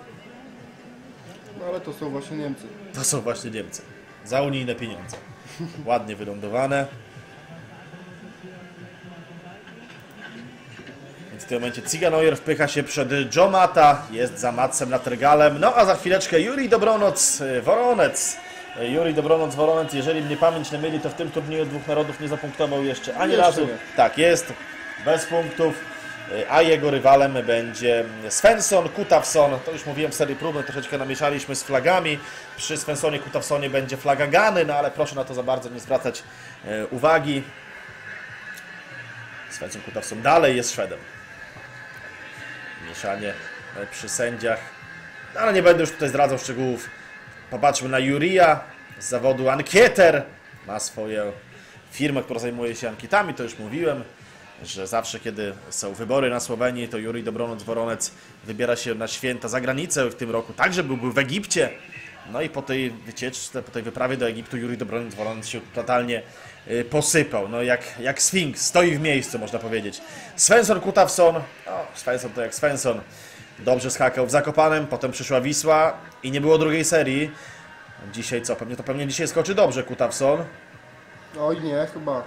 No ale to są właśnie Niemcy. To są właśnie Niemcy. Za unijne pieniądze. Ładnie wylądowane. W tym momencie Ciganojer wpycha się przed Jomata, jest za Matszem Natergalem. No a za chwileczkę Jurij Dobronoc-Woronec. Jurij Dobronoc-Woronec, jeżeli mnie pamięć nie myli, to w tym turnieju dwóch narodów nie zapunktował jeszcze ani razu. Nie. Tak jest, bez punktów. A jego rywalem będzie Svensson Kutafson. To już mówiłem w serii próbnej, troszeczkę namieszaliśmy z flagami. Przy Svenssonie Kutafsonie będzie flaga Gany, no ale proszę na to za bardzo nie zwracać uwagi. Svensson Kutafson dalej jest Szwedem. Mieszanie przy sędziach, no, ale nie będę już tutaj zdradzał szczegółów. Popatrzmy na Jurija z zawodu ankieter. Ma swoją firmę, która zajmuje się ankietami, to już mówiłem, że zawsze kiedy są wybory na Słowenii, to Jurij Dobronoc-Woronec wybiera się na święta za granicę. W tym roku także był w Egipcie. No i po tej wycieczce, po tej wyprawie do Egiptu Jurij Dobronoc-Woronec się totalnie posypał, no jak sfinks, stoi w miejscu, można powiedzieć. Svensson Kutafson, no Svensson to jak Svensson, dobrze skakał w Zakopanem, potem przyszła Wisła i nie było drugiej serii. Dzisiaj co? Pewnie dzisiaj skoczy dobrze Kutafson. Oj nie, chyba.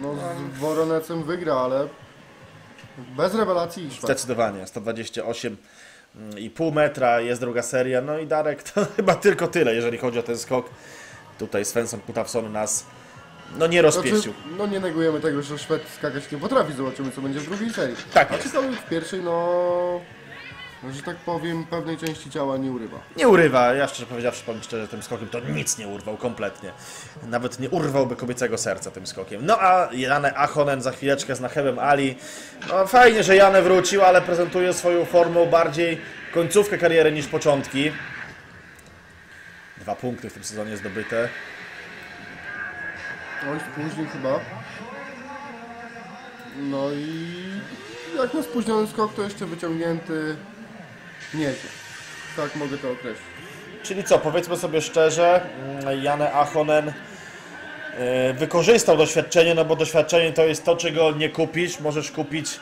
No z Woronecem wygra, ale bez rewelacji. Zdecydowanie, 128,5 metra jest druga seria, no i Darek to chyba tylko tyle, jeżeli chodzi o ten skok. Tutaj Svensson Kutafson nas no nie rozpieścił. Znaczy, no nie negujemy tego, że Szwed skakać nie potrafi. Zobaczymy, co będzie w drugiej serii. Tak jest. A czy w pierwszej, no... że tak powiem, pewnej części ciała nie urywa. Nie urywa. Ja szczerze powiedziawszy, powiem szczerze, tym skokiem to nic nie urwał kompletnie. Nawet nie urwałby kobiecego serca tym skokiem. No a Janne Ahonen za chwileczkę z Nachemem Ali. No, fajnie, że Janne wrócił, ale prezentuje swoją formą bardziej końcówkę kariery niż początki. 2 punkty w tym sezonie zdobyte. Oj, później chyba. No i jak na spóźniony skok, to jeszcze wyciągnięty nieźle. Tak mogę to określić. Czyli co, powiedzmy sobie szczerze, Janne Ahonen wykorzystał doświadczenie, no bo doświadczenie to jest to, czego nie kupisz. Możesz kupić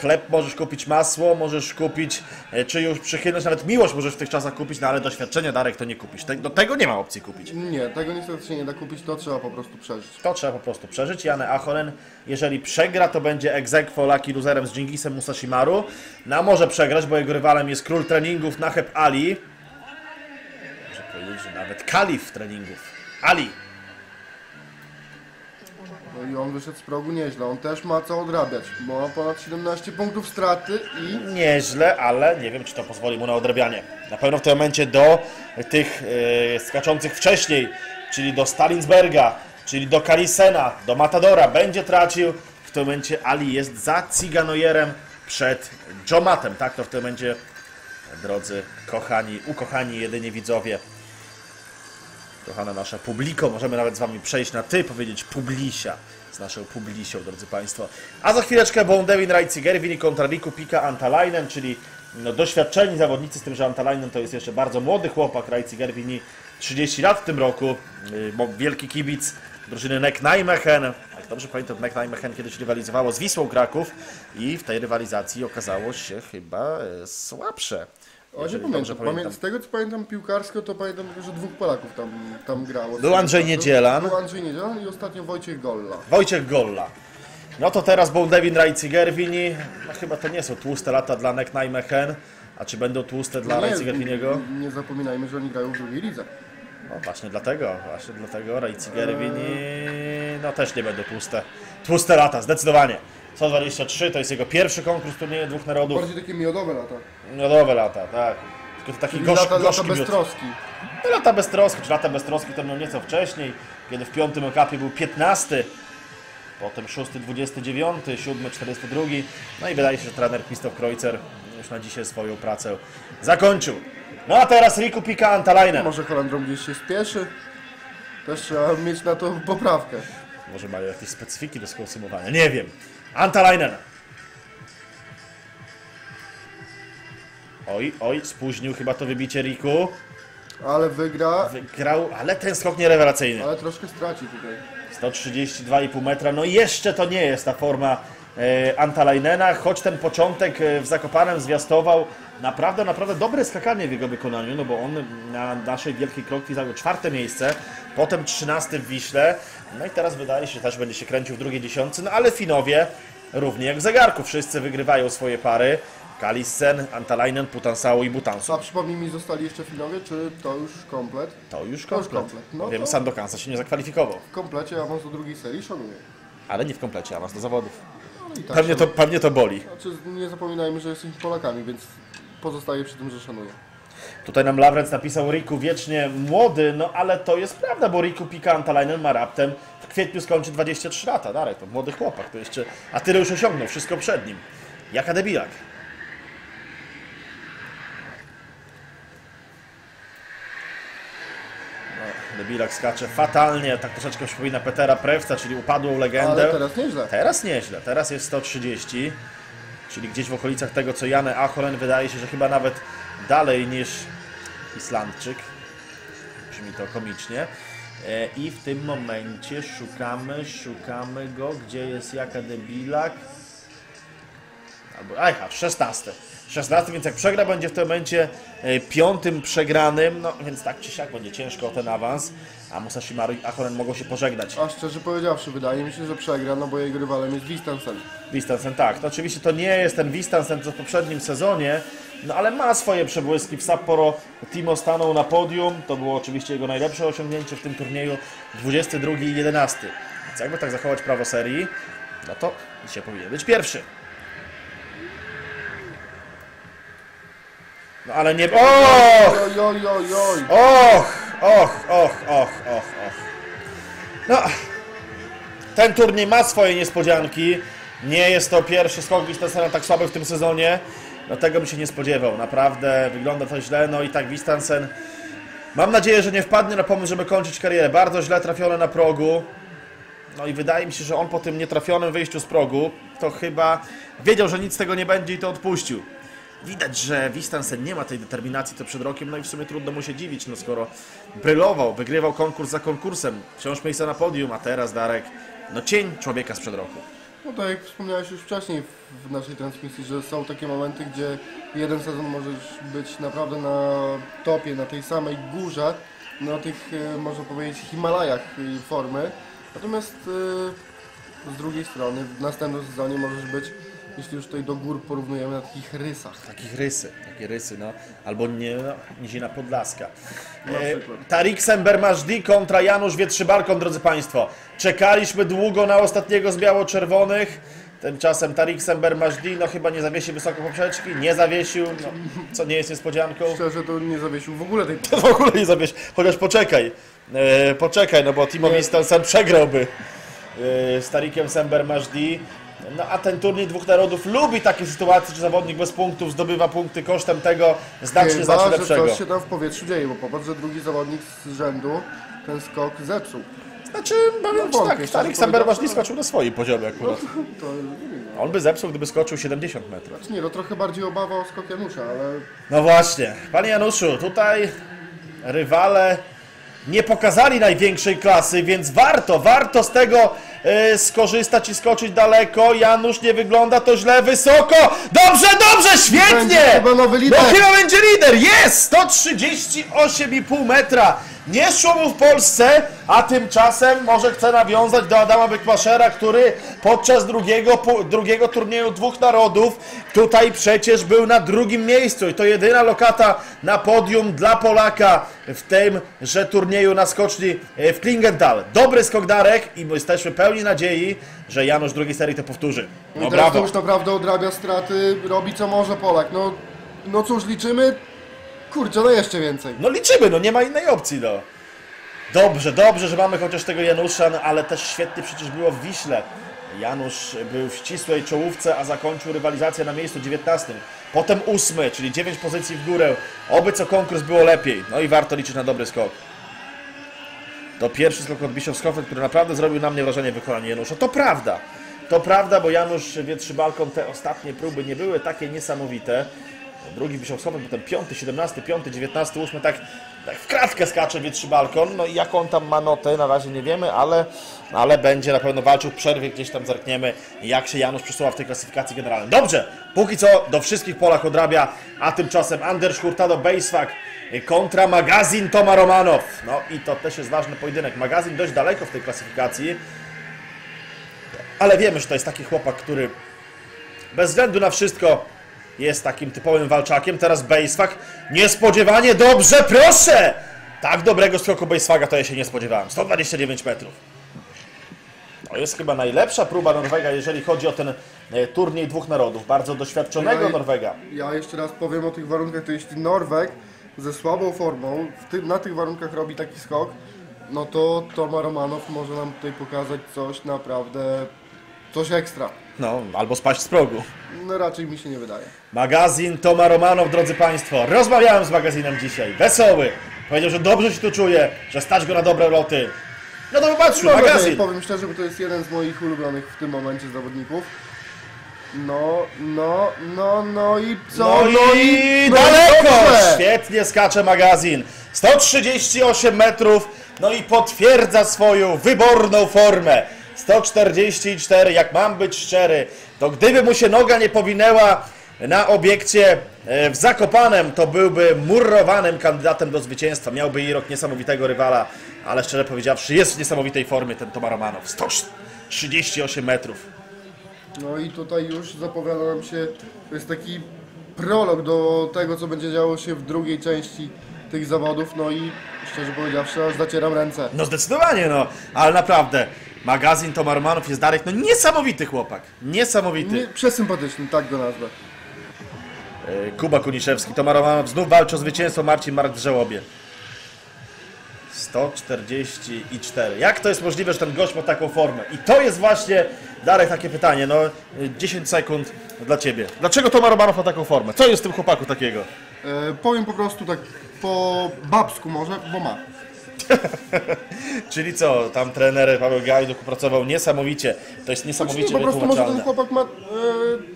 chleb, możesz kupić masło, możesz kupić czyjąś przychylność, nawet miłość możesz w tych czasach kupić, no ale doświadczenia, Darek, to nie kupisz. Do tego nie ma opcji kupić. Nie, tego niestety się nie da kupić, to trzeba po prostu przeżyć. To trzeba po prostu przeżyć. Janne Ahonen, jeżeli przegra, to będzie ex aequo lucky loserem z Dżingisem Musashimaru. No a może przegrać, bo jego rywalem jest król treningów Nahem Ali. Może powiedzieć, że nawet kalif treningów. Ali. No i on wyszedł z progu nieźle, on też ma co odrabiać, bo ma ponad 17 punktów straty i... Nieźle, ale nie wiem, czy to pozwoli mu na odrabianie. Na pewno w tym momencie do tych skaczących wcześniej, czyli do Stalinsberga, czyli do Kalisena, do Matadora, będzie tracił. W tym momencie Ali jest za Ciganojerem przed Jomatem. Tak to w tym momencie, drodzy, kochani, ukochani jedynie widzowie. Kochana nasza publiko, możemy nawet z wami przejść na ty, powiedzieć publisia z naszą publisią, drodzy państwo. A za chwileczkę Bondewin Reitziger wini kontra Riku Pika Antalainen, czyli no, doświadczeni zawodnicy, z tym, że Antalainen to jest jeszcze bardzo młody chłopak. Reitziger wini 30 lat w tym roku, wielki kibic drużyny Necknijmegen. Jak dobrze pamiętam, Necknijmegen kiedyś rywalizowało z Wisłą Kraków i w tej rywalizacji okazało się chyba słabsze. Z tego co pamiętam piłkarsko, to pamiętam, że dwóch Polaków tam grało. Był Andrzej Niedzielan. I ostatnio Wojciech Golla. No to teraz Bondewin Rajcigerwini. No chyba to nie są tłuste lata dla Necknijmegen. A czy będą tłuste dla Rajcigerwiniego? Nie zapominajmy, że oni grają w drugiej lidze. No właśnie dlatego, Rajcigerwini no też nie będą tłuste. Tłuste lata, zdecydowanie. 123 to jest jego pierwszy konkurs w turnieju Dwóch Narodów. Bardziej takie miodowe lata. Miodowe lata, tak. Tylko taki gorzki miód. Beztroski. No, lata beztroski, czy lata beztroski to miał nieco wcześniej, kiedy w piątym etapie był 15. Potem 6, 29, 7, 42. No i wydaje się, że trener Krzysztof Kreuzer już na dzisiaj swoją pracę zakończył. No a teraz Riku Pika Antalainen. Może Holendrom gdzieś się spieszy. Też trzeba mieć na to poprawkę. Może mają jakieś specyfiki do skonsumowania, nie wiem. Antalainen. Oj, oj, spóźnił chyba to wybicie Riku. Ale wygra. Wygrał, ale ten skok nie rewelacyjny. Ale troszkę straci tutaj. 132,5 metra, no jeszcze to nie jest ta forma Antalainena, choć ten początek w Zakopanem zwiastował naprawdę, dobre skakanie w jego wykonaniu, no bo on na naszej wielkiej krokwi zajął 4. miejsce, potem 13. w Wiśle, no i teraz wydaje się, że też będzie się kręcił w drugiej dziesiątce, no ale Finowie równie jak w zegarku, wszyscy wygrywają swoje pary. Kalisen, Antalainen, Putansao i Butansu. A przypomnij mi, zostali jeszcze Finowie, czy to już komplet? To już komplet. No wiem, to... Sandokansa się nie zakwalifikował. W komplecie awans do drugiej serii szanuję. Ale nie w komplecie awans do zawodów. No tak pewnie to boli. Znaczy, nie zapominajmy, że jesteśmy Polakami, więc pozostaje przy tym, że szanuję. Tutaj nam Lawrence napisał Riku wiecznie młody, no ale to jest prawda, bo Riku Pika Antalainen ma raptem w kwietniu skończy 23 lata. Darek, to młody chłopak, to jeszcze... A tyle już osiągnął, wszystko przed nim. Jaka debilak. Debilak skacze fatalnie, tak troszeczkę przypomina Petera Prewca, czyli upadłą legendę. Ale teraz nieźle. Teraz jest 130, czyli gdzieś w okolicach tego, co Janne Aholen, wydaje się, że chyba nawet dalej niż Islandczyk. Brzmi to komicznie. I w tym momencie szukamy go, gdzie jest jaka debilak. Albo, aha, 16. 16, więc jak przegra, będzie w tym momencie 5. przegranym, no więc tak czy siak będzie ciężko o ten awans, a Musashi Maru i Ahonen mogą się pożegnać. A szczerze powiedziawszy, wydaje mi się, że przegra, no bo jego rywalem jest Wistansen. Wistansen, tak. No oczywiście to nie jest ten Wistansen, co w poprzednim sezonie, no ale ma swoje przebłyski. W Sapporo Timo stanął na podium, to było oczywiście jego najlepsze osiągnięcie w tym turnieju, 22 i 11. Więc jakby tak zachować prawo serii, no to dzisiaj powinien być pierwszy. No ale nie... No, ten turniej ma swoje niespodzianki. Nie jest to pierwszy skok Wistensena tak słaby w tym sezonie. No tego bym się nie spodziewał. Naprawdę wygląda to źle. No i tak Wistansen... Mam nadzieję, że nie wpadnie na pomysł, żeby kończyć karierę. Bardzo źle trafione na progu. No i wydaje mi się, że on po tym nietrafionym wyjściu z progu to chyba wiedział, że nic z tego nie będzie i to odpuścił. Widać, że Wistansen nie ma tej determinacji co przed rokiem, no i w sumie trudno mu się dziwić, no skoro brylował, wygrywał konkurs za konkursem, wciąż miejsca na podium, a teraz Darek, no cień człowieka sprzed roku. No tak jak wspomniałeś już wcześniej w naszej transmisji, że są takie momenty, gdzie jeden sezon może być naprawdę na topie, na tej samej górze, na tych, można powiedzieć, Himalajach formy, natomiast z drugiej strony w następnym sezonie możesz być, jeśli już tutaj do gór porównujemy, na takich rysach. Takie rysy, no. Albo nie, no, Nizina Podlaska. Tarik Sember-Majdi kontra Janusz Wietrzy Balkon, drodzy Państwo. Czekaliśmy długo na ostatniego z biało-czerwonych. Tymczasem Tarik Sember-Majdi, no chyba nie zawiesił wysoko poprzeczki. Nie zawiesił, no, co nie jest niespodzianką. Szczerze, to nie zawiesił w ogóle tej... Chociaż poczekaj. Poczekaj, no bo Timo Wistansen przegrałby z Tarikiem Sember-Majdi. No a ten turniej Dwóch Narodów lubi takie sytuacje, że zawodnik bez punktów zdobywa punkty kosztem tego znacznie lepszego. Coś się tam w powietrzu dzieje, bo popatrz, że drugi zawodnik z rzędu ten skok zepsuł. Znaczy, no, tak, Tarik Sember-Majdi skoczył na swoim poziomie akurat. No, to... On by zepsuł, gdyby skoczył 70 metrów. Znaczy nie, no trochę bardziej obawa o skok Janusza, ale... No właśnie. Panie Januszu, tutaj rywale nie pokazali największej klasy, więc warto z tego skorzystać i skoczyć daleko. Janusz nie wygląda to źle, wysoko, dobrze, świetnie! Chyba nowy lider. No chyba będzie lider, jest! 138,5 metra, nie szło mu w Polsce, a tymczasem może chce nawiązać do Adama Bykmaszera, który podczas drugiego turnieju Dwóch Narodów tutaj przecież był na drugim miejscu i to jedyna lokata na podium dla Polaka w tymże turnieju na skoczni w Klingenthal. Dobry skok Darek i jesteśmy pełni nadziei, że Janusz drugiej serii to powtórzy. No brawo. To już naprawdę odrabia straty, robi co może Polak. No cóż, liczymy. Kurczę, no jeszcze więcej. No liczymy, no nie ma innej opcji, no. Dobrze, że mamy chociaż tego Janusza, no, ale też świetnie przecież było w Wiśle. Janusz był w ścisłej czołówce, a zakończył rywalizację na miejscu 19. Potem 8, czyli 9 pozycji w górę. Oby co konkurs było lepiej. No i warto liczyć na dobry skok. To pierwszy skok od Bischofshofen, który naprawdę zrobił na mnie wrażenie wykonanie Janusza. To prawda, bo Janusz Wietrzy Balkon, te ostatnie próby nie były takie niesamowite. Drugi Bischofshofen, potem 5., 17., 5., 19., 8. Tak w kratkę skacze Wietrzy Balkon. No i jak on tam ma notę, na razie nie wiemy, ale będzie na pewno walczył w przerwie. Gdzieś tam zerkniemy, jak się Janusz przesuwa w tej klasyfikacji generalnej. Dobrze, póki co do wszystkich Polach odrabia, a tymczasem Anders Hurtado-Bejsfak kontra Magazin Toma Romanow. No i to też jest ważny pojedynek. Magazin dość daleko w tej klasyfikacji, ale wiemy, że to jest taki chłopak, który bez względu na wszystko jest takim typowym walczakiem. Teraz Bejsfak. Niespodziewanie dobrze, proszę! Tak dobrego skoku Bejsfaga to ja się nie spodziewałem. 129 metrów. To jest chyba najlepsza próba Norwega, jeżeli chodzi o ten turniej Dwóch Narodów. Bardzo doświadczonego Norwega. Ja jeszcze raz powiem o tych warunkach. To jeśli Norweg ze słabą formą na tych warunkach robi taki skok, no to Toma Romanow może nam tutaj pokazać coś naprawdę, coś ekstra. No, albo spaść z progu. No raczej mi się nie wydaje. Magazin Toma Romanow, drodzy Państwo. Rozmawiałem z Magazinem dzisiaj. Wesoły. Powiedział, że dobrze się tu czuje, że stać go na dobre loty. No to wypatrzył, no, Magazin. Powiem szczerze, bo to jest jeden z moich ulubionych w tym momencie zawodników. No i co? No i daleko! Świetnie skacze Magazin. 138 metrów. No i potwierdza swoją wyborną formę. 144, jak mam być szczery, to gdyby mu się noga nie powinęła na obiekcie w Zakopanem, to byłby murowanym kandydatem do zwycięstwa. Miałby Irok niesamowitego rywala, ale szczerze powiedziawszy, jest w niesamowitej formie ten Toma Romanow. 138 metrów. No i tutaj już zapowiada nam się, to jest taki prolog do tego, co będzie działo się w drugiej części tych zawodów, no i szczerze powiedziawszy, aż zacieram ręce. No zdecydowanie, no, ale naprawdę. Magazin Toma Romanow jest, Darek, no niesamowity chłopak, niesamowity. Przesympatyczny, tak go nazwę. Kuba Kuniszewski, Toma Romanow znów walczy o zwycięstwo, Marcin Mark w żałobie. 144, jak to jest możliwe, że ten gość ma taką formę? I to jest właśnie, Darek, takie pytanie, no 10 sekund dla Ciebie. Dlaczego Toma Romanow ma taką formę? Co jest w tym chłopaku takiego? Powiem po prostu tak po babsku może, bo ma. Czyli co, tam trener Paweł Gajduk pracował niesamowicie, to jest niesamowicie wytłumaczalne. Po prostu może ten chłopak ma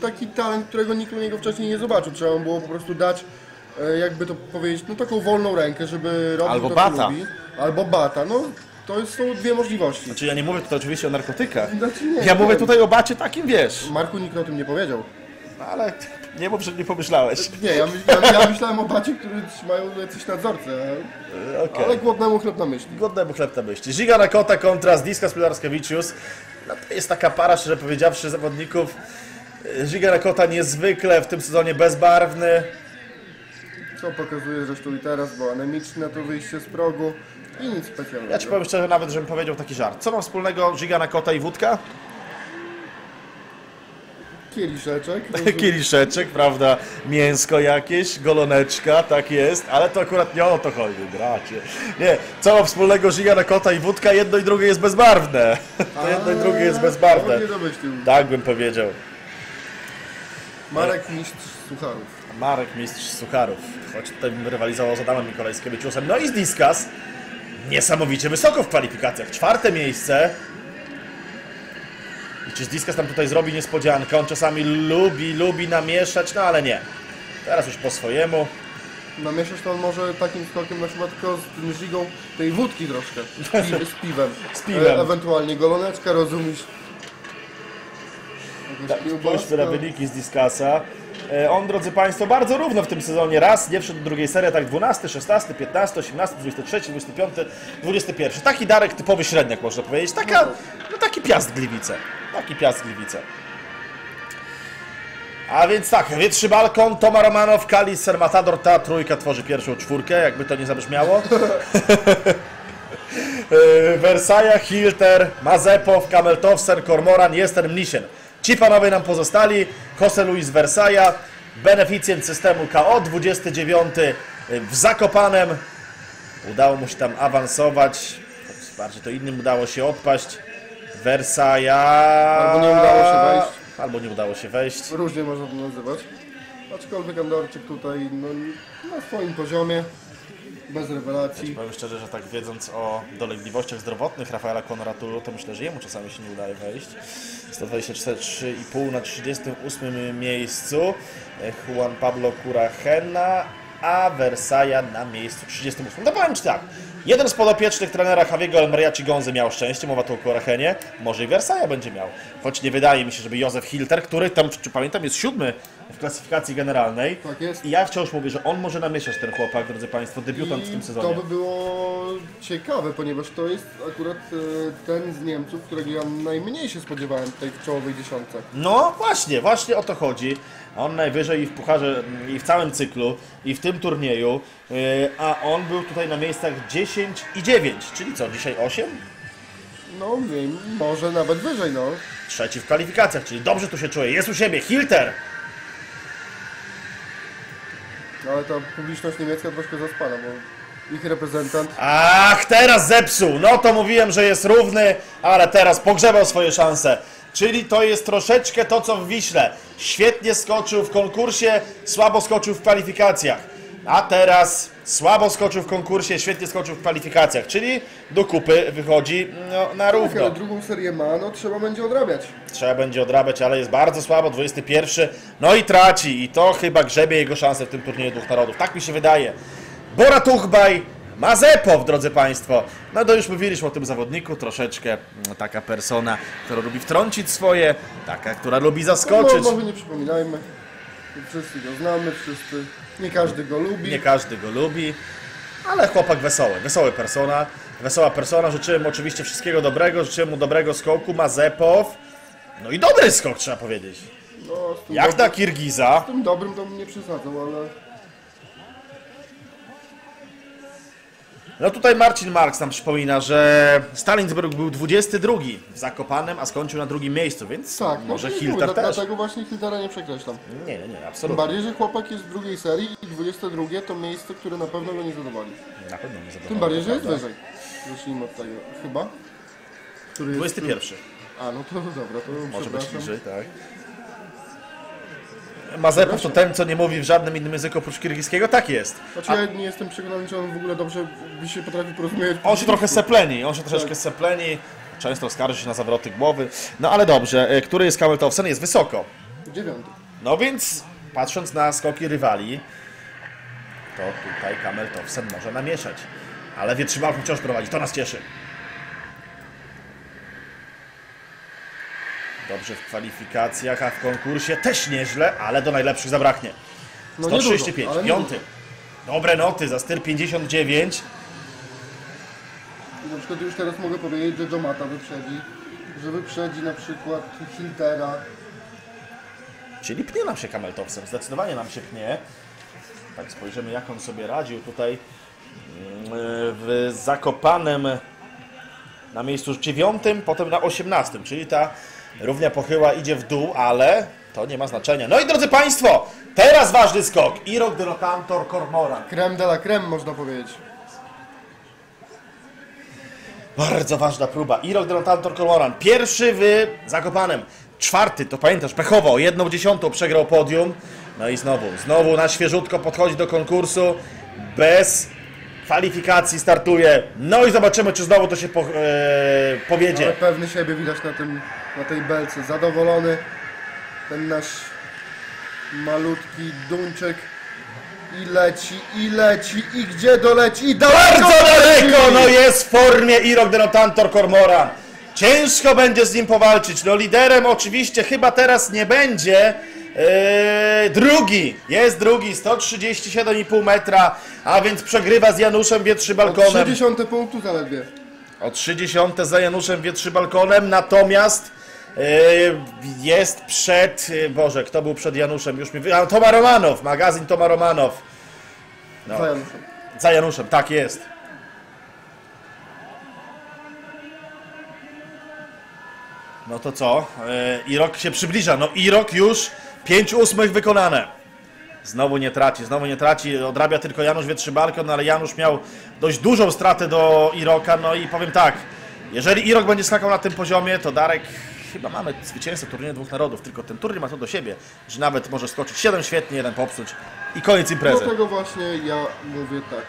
taki talent, którego nikt u niego wcześniej nie zobaczył, trzeba mu było po prostu dać, jakby to powiedzieć, no taką wolną rękę, żeby robił albo to, co lubi. Albo bata, no to są dwie możliwości. Znaczy ja nie mówię tutaj oczywiście o narkotykach, znaczy nie, ja mówię tutaj o bacie takim, wiesz. Marku, nikt o tym nie powiedział. Ale nie, bo nie pomyślałeś. Nie, ja myślałem o bacie, który trzymają jacyś nadzorcy. Okay. Ale głodnemu chleb na myśli. Głodnemu chleb na myśli. Ziga na kota kontra Zdiskas Pilarskewicius. No to jest taka para, szczerze powiedziawszy, zawodników. Ziga na kota niezwykle w tym sezonie bezbarwny. Co pokazuje zresztą i teraz, bo anemiczne to wyjście z progu i nic specjalnego. Ja Ci powiem szczerze nawet, żebym powiedział taki żart. Co ma wspólnego Ziga na kota i wódka? Kieliszeczek. Kieliszeczek, prawda, mięsko jakieś, goloneczka, tak jest, ale to akurat nie o to chodzi, bracie. Nie, co ma wspólnego Ziga na kota i wódka, jedno i drugie jest bezbarwne. To jedno i drugie jest bezbarwne. Tak bym powiedział. Marek mistrz sucharów. Marek mistrz sucharów, choć tutaj rywalizował z Adamem Mikolajskiewicziusem. No i z Diskas niesamowicie wysoko w kwalifikacjach, 4. miejsce. I czy Zdiskas tam tutaj zrobi niespodziankę? On czasami lubi namieszać, no ale nie. Teraz już po swojemu. No myślę, że on może takim skokiem na przykład tylko z żigą tej wódki troszkę, z piwem. Ewentualnie goloneczkę, rozumiesz? Spójrzmy na wyniki z Discasa. On, drodzy Państwo, bardzo równo w tym sezonie. Raz nie wszedł do drugiej serii, tak 12, 16, 15, 18, 23, 25, 21. Taki Darek typowy średniak, można powiedzieć. Taka, no taki Piast Gliwice. Taki Piast Gliwice. A więc tak, Wietrzy Balkon, Toma Romanow, Kalisen, Matador, ta trójka tworzy pierwszą czwórkę, jakby to nie zabrzmiało. Wersaja, Hilter, Mazepow, Kameltowsen, Kormoran, Jestem, Mnisien. Ci panowie nam pozostali. Jose Luis Wersaja, beneficjent systemu KO, 29 w Zakopanem. Udało mu się tam awansować, bardziej to innym udało się odpaść. Wersaja... Albo nie udało się wejść. Różnie można to nazywać. Aczkolwiek Andorczyk tutaj no, na swoim poziomie, bez rewelacji. Ja powiem szczerze, że tak wiedząc o dolegliwościach zdrowotnych Rafaela Konratu, to myślę, że jemu czasami się nie udaje wejść. 124,5 na 38 miejscu. Juan Pablo Curajena, a Wersaja na miejscu 38. No powiem Ci tak. Jeden z podopiecznych trenera Javiego El Mariachi Gonzy miał szczęście, mowa tu o Corajenie, może i Wersaja będzie miał. Choć nie wydaje mi się, żeby Józef Hilter, który tam, czy pamiętam, jest 7 w klasyfikacji generalnej. Tak jest. I ja wciąż mówię, że on może namieszać ten chłopak, drodzy Państwo, debiutant w tym sezonie. To by było ciekawe, ponieważ to jest akurat ten z Niemców, którego ja najmniej się spodziewałem w tej czołowej dziesiątce. No właśnie, właśnie o to chodzi. A on najwyżej i w pucharze, i w całym cyklu, i w tym turnieju, a on był tutaj na miejscach 10 i 9, czyli co, dzisiaj 8? No, może nawet wyżej, no. Trzeci w kwalifikacjach, czyli dobrze tu się czuje, jest u siebie, Hilter! Ale ta publiczność niemiecka troszkę zaspala, bo ich reprezentant... Ach, teraz zepsuł! No to mówiłem, że jest równy, ale teraz pogrzebał swoje szanse. Czyli to jest troszeczkę to, co w Wiśle. Świetnie skoczył w konkursie, słabo skoczył w kwalifikacjach. A teraz słabo skoczył w konkursie, świetnie skoczył w kwalifikacjach. Czyli do kupy wychodzi no, na równo. Tak, ale drugą serię ma, no trzeba będzie odrabiać. Trzeba będzie odrabiać, ale jest bardzo słabo, 21. No i traci. I to chyba grzebie jego szanse w tym turnieju Dwóch Narodów. Tak mi się wydaje. Bora Tuchbaj, Mazepow, drodzy Państwo. No to już mówiliśmy o tym zawodniku, troszeczkę taka persona, która lubi wtrącić swoje, taka, która lubi zaskoczyć. No, może nie przypominajmy, wszyscy go znamy, wszyscy, nie każdy go lubi. Nie każdy go lubi, ale chłopak wesoły, wesoła persona. Życzyłem oczywiście wszystkiego dobrego, życzyłem mu dobrego skoku, Mazepow. No i dobry skok, trzeba powiedzieć. No, jak na Kirgiza. Z tym dobrym to mnie przesadzał, ale... No tutaj Marcin Marks nam przypomina, że Stalinsberg był 22 w Zakopanem, a skończył na drugim miejscu, więc tak, może no, Hilter też. Dlatego właśnie Hiltera nie przekreślam. Nie, absolutnie. Tym bardziej, że chłopak jest w drugiej serii i 22 to miejsce, które na pewno go nie zadowoli. Na pewno nie zadowoli. Tym bardziej, że jest wyżej. Zacznijmy od tego, chyba. Który jest 21. A, no to dobra, to może być niżej, tak. Mazepow to ten, co nie mówi w żadnym innym języku oprócz kirgiskiego, tak jest. Znaczy ja nie jestem przekonany, czy on w ogóle dobrze by się potrafi porozumieć. On się trochę sepleni, troszeczkę sepleni, często skarży się na zawroty głowy. No ale dobrze, który jest Kameltowsen? Jest wysoko. 9. No więc patrząc na skoki rywali, to tutaj Kameltowsen może namieszać. Ale Wietrzy Balkon wciąż prowadzi, to nas cieszy. Dobrze w kwalifikacjach, a w konkursie też nieźle, ale do najlepszych zabraknie. 135, no dużo, 5. Dobre noty za styl 59. I na przykład już teraz mogę powiedzieć, że Domata wyprzedzi, na przykład Hiltera. Czyli pnie nam się Kameltowsen, zdecydowanie nam się pnie. Tak spojrzymy, jak on sobie radził tutaj w Zakopanem na miejscu 9, potem na 18, czyli ta równia pochyła idzie w dół, ale to nie ma znaczenia. No i drodzy Państwo, teraz ważny skok. Irok de Lontantor Kormoran. Creme de la creme, można powiedzieć. Bardzo ważna próba. Irok de Lontantor Kormoran. Pierwszy w Zakopanem. 4, to pamiętasz, pechowo, 1/10 przegrał podium. No i znowu na świeżutko podchodzi do konkursu. Bez kwalifikacji startuje. No i zobaczymy, czy znowu to się powiedzie. Ale pewny siebie widać na tym... Na tej belce zadowolony ten nasz malutki Duńczyk. I leci, i gdzie doleci, i daleko! Bardzo daleko! No jest w formie Irok de Lontantor Kormoran. Ciężko będzie z nim powalczyć. No liderem oczywiście chyba teraz nie będzie. Drugi, jest drugi, 137,5 metra, a więc przegrywa z Januszem Wietrzy Balkonem. O 30 punktu zaledwie. O 30 za Januszem Wietrzy Balkonem, natomiast jest przed... Boże, kto był przed Januszem? Już mi... Toma Romanow, magazyn Toma Romanow. No. Za Januszem. Za Januszem, tak jest. No to co? Irok się przybliża. No Irok już 5/8 wykonane. Znowu nie traci. Odrabia tylko Janusz Wietrzy Balkon, ale Janusz miał dość dużą stratę do Iroka. No i powiem tak, jeżeli Irok będzie skakał na tym poziomie, to Darek... Chyba mamy zwycięzcę turnieju Dwóch Narodów, tylko ten turniej ma to do siebie, że nawet może skoczyć 7 świetnie, 1 popsuć i koniec imprezy. Dlatego właśnie ja mówię tak,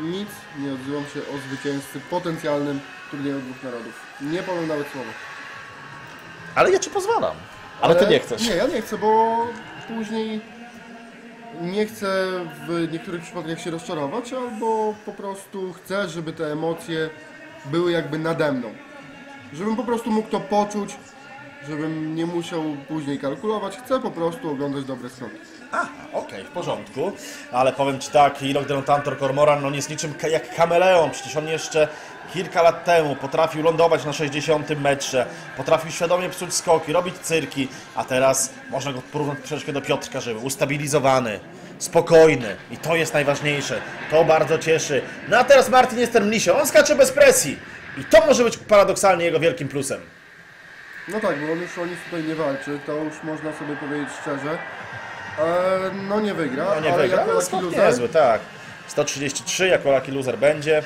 nic nie odzywam się o zwycięzcy potencjalnym turnieju Dwóch Narodów. Nie powiem nawet słowa. Ale ja ci pozwalam, ale ty nie chcesz. Nie, ja nie chcę, bo później nie chcę w niektórych przypadkach się rozczarować, albo po prostu chcę, żeby te emocje były jakby nade mną. Żebym po prostu mógł to poczuć, żebym nie musiał później kalkulować. Chcę po prostu oglądać dobre strony. Aha, okej, w porządku. Ale powiem ci tak, Irok de Lontantor Kormoran, on jest niczym jak kameleon. Przecież on jeszcze kilka lat temu potrafił lądować na 60 metrze, potrafił świadomie psuć skoki, robić cyrki, a teraz można go porównać troszeczkę do Piotrka Żyły. Ustabilizowany, spokojny i to jest najważniejsze. To bardzo cieszy. No a teraz Martin jest Mnisio, on skacze bez presji. I to może być paradoksalnie jego wielkim plusem. No tak, bo on już o nic tutaj nie walczy, to już można sobie powiedzieć szczerze. No nie wygra, no nie ale wygra, jako lucky loser... Niezły, tak. 133 jako lucky loser będzie.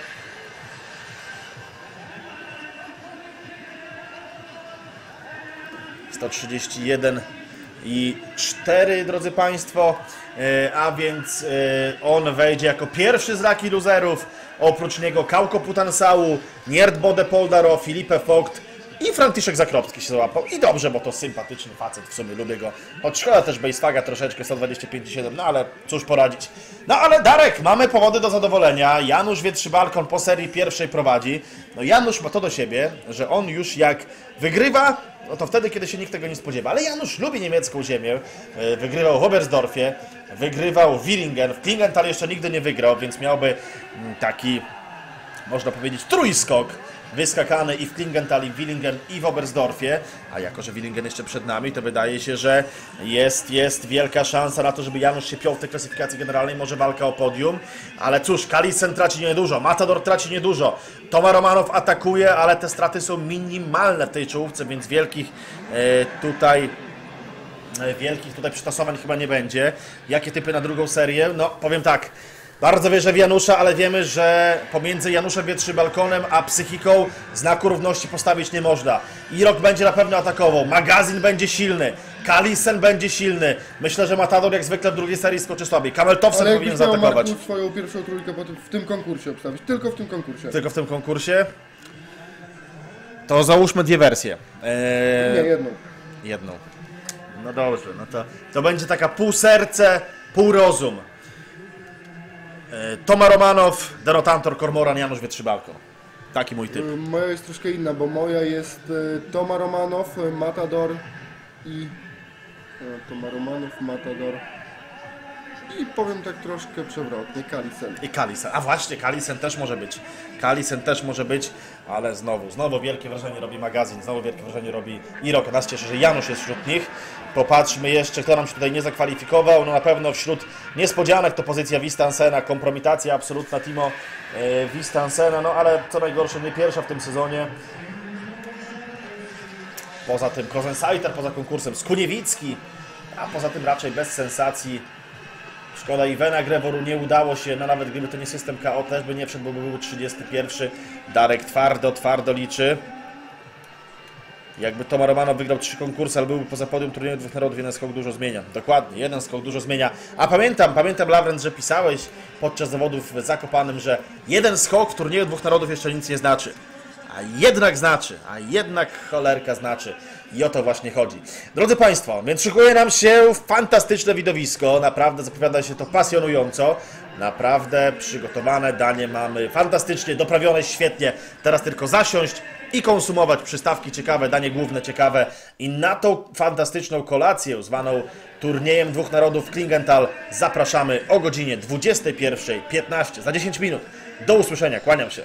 ...131,4, drodzy Państwo, a więc on wejdzie jako pierwszy z lucky loserów. Oprócz niego Kauko Putansału, Nierdbode Poldaro, Filipe Vogt i Franciszek Zakropski się załapał. I dobrze, bo to sympatyczny facet, w sumie lubię go. Choć szkoda też Bejsfaga troszeczkę, 125,7, no ale cóż poradzić. No ale Darek, mamy powody do zadowolenia. Janusz Wietrzy Balkon po serii pierwszej prowadzi. No Janusz ma to do siebie, że on już jak wygrywa, no to wtedy, kiedy się nikt tego nie spodziewa. Ale Janusz lubi niemiecką ziemię. Wygrywał w Oberstdorfie, wygrywał w Willingen. W Klingenthal jeszcze nigdy nie wygrał, więc miałby taki, można powiedzieć, trójskok wyskakany i w Klingenthal, i w Willingen, i w Oberstdorfie. A jako że Willingen jeszcze przed nami, to wydaje się, że jest wielka szansa na to, żeby Janusz się piął w tej klasyfikacji generalnej. Może walka o podium. Ale cóż, Kalisen traci niedużo, Matador traci niedużo. Toma Romanow atakuje, ale te straty są minimalne w tej czołówce, więc wielkich tutaj przytasowań chyba nie będzie. Jakie typy na drugą serię? No, powiem tak. Bardzo wierzę w Janusza, ale wiemy, że pomiędzy Januszem Wietrzy Balkonem a psychiką znaku równości postawić nie można. Irok będzie na pewno atakował, magazyn będzie silny, Kalisen będzie silny. Myślę, że Matador jak zwykle w drugiej serii skoczy słabiej. Kameltowsem powinien zaatakować. Ale jakbyś miał swoją pierwszą trójkę w tym konkursie obstawić, tylko w tym konkursie. Tylko w tym konkursie? To załóżmy dwie wersje. Nie, jedną. Jedną. No dobrze, no to będzie taka pół serce, pół rozum. Toma Romanow, de Lontantor Kormoran, Janusz Wietrzy Balkon. Taki mój typ. Moja jest troszkę inna, bo moja jest Toma Romanow, Matador i... Toma Romanow, Matador i powiem tak troszkę przewrotnie, Kalisen. I Kalisen, a właśnie, Kalisen też może być. Kalisen też może być, ale znowu wielkie wrażenie robi magazyn, znowu wielkie wrażenie robi Irok. Nas cieszy, że Janusz jest wśród nich. Popatrzmy jeszcze, kto nam się tutaj nie zakwalifikował. No na pewno wśród niespodzianek to pozycja Wistansena, kompromitacja absolutna Timo Wistansena, no ale co najgorsze, nie pierwsza w tym sezonie. Poza tym Kozensaiter, poza konkursem Skuniewicki, a poza tym raczej bez sensacji. Szkoda Iwena Grevoru, nie udało się, no nawet gdyby to nie system KO też by nie wszedł, bo był 31. Darek twardo liczy. Jakby Toma Romanow wygrał 3 konkursy, ale byłby poza podium turnieju Dwóch Narodów, jeden skok dużo zmienia. Dokładnie, jeden skok dużo zmienia. A pamiętam Lawrence, że pisałeś podczas zawodów w Zakopanem, że jeden skok w turnieju Dwóch Narodów jeszcze nic nie znaczy. A jednak cholerka znaczy. I o to właśnie chodzi. Drodzy Państwo, więc szykuje nam się fantastyczne widowisko. Naprawdę zapowiada się to pasjonująco. Naprawdę przygotowane danie mamy fantastycznie, doprawione świetnie. Teraz tylko zasiąść i konsumować przystawki ciekawe, danie główne ciekawe. I na tą fantastyczną kolację zwaną turniejem dwóch narodów Klingenthal zapraszamy o godzinie 21:15, za 10 minut. Do usłyszenia, kłaniam się.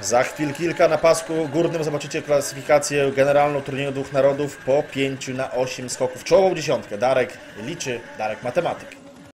Za chwil kilka na pasku górnym zobaczycie klasyfikację generalną turnieju dwóch narodów po 5 na 8 skoków. Czołową dziesiątkę. Darek liczy, Darek matematyk.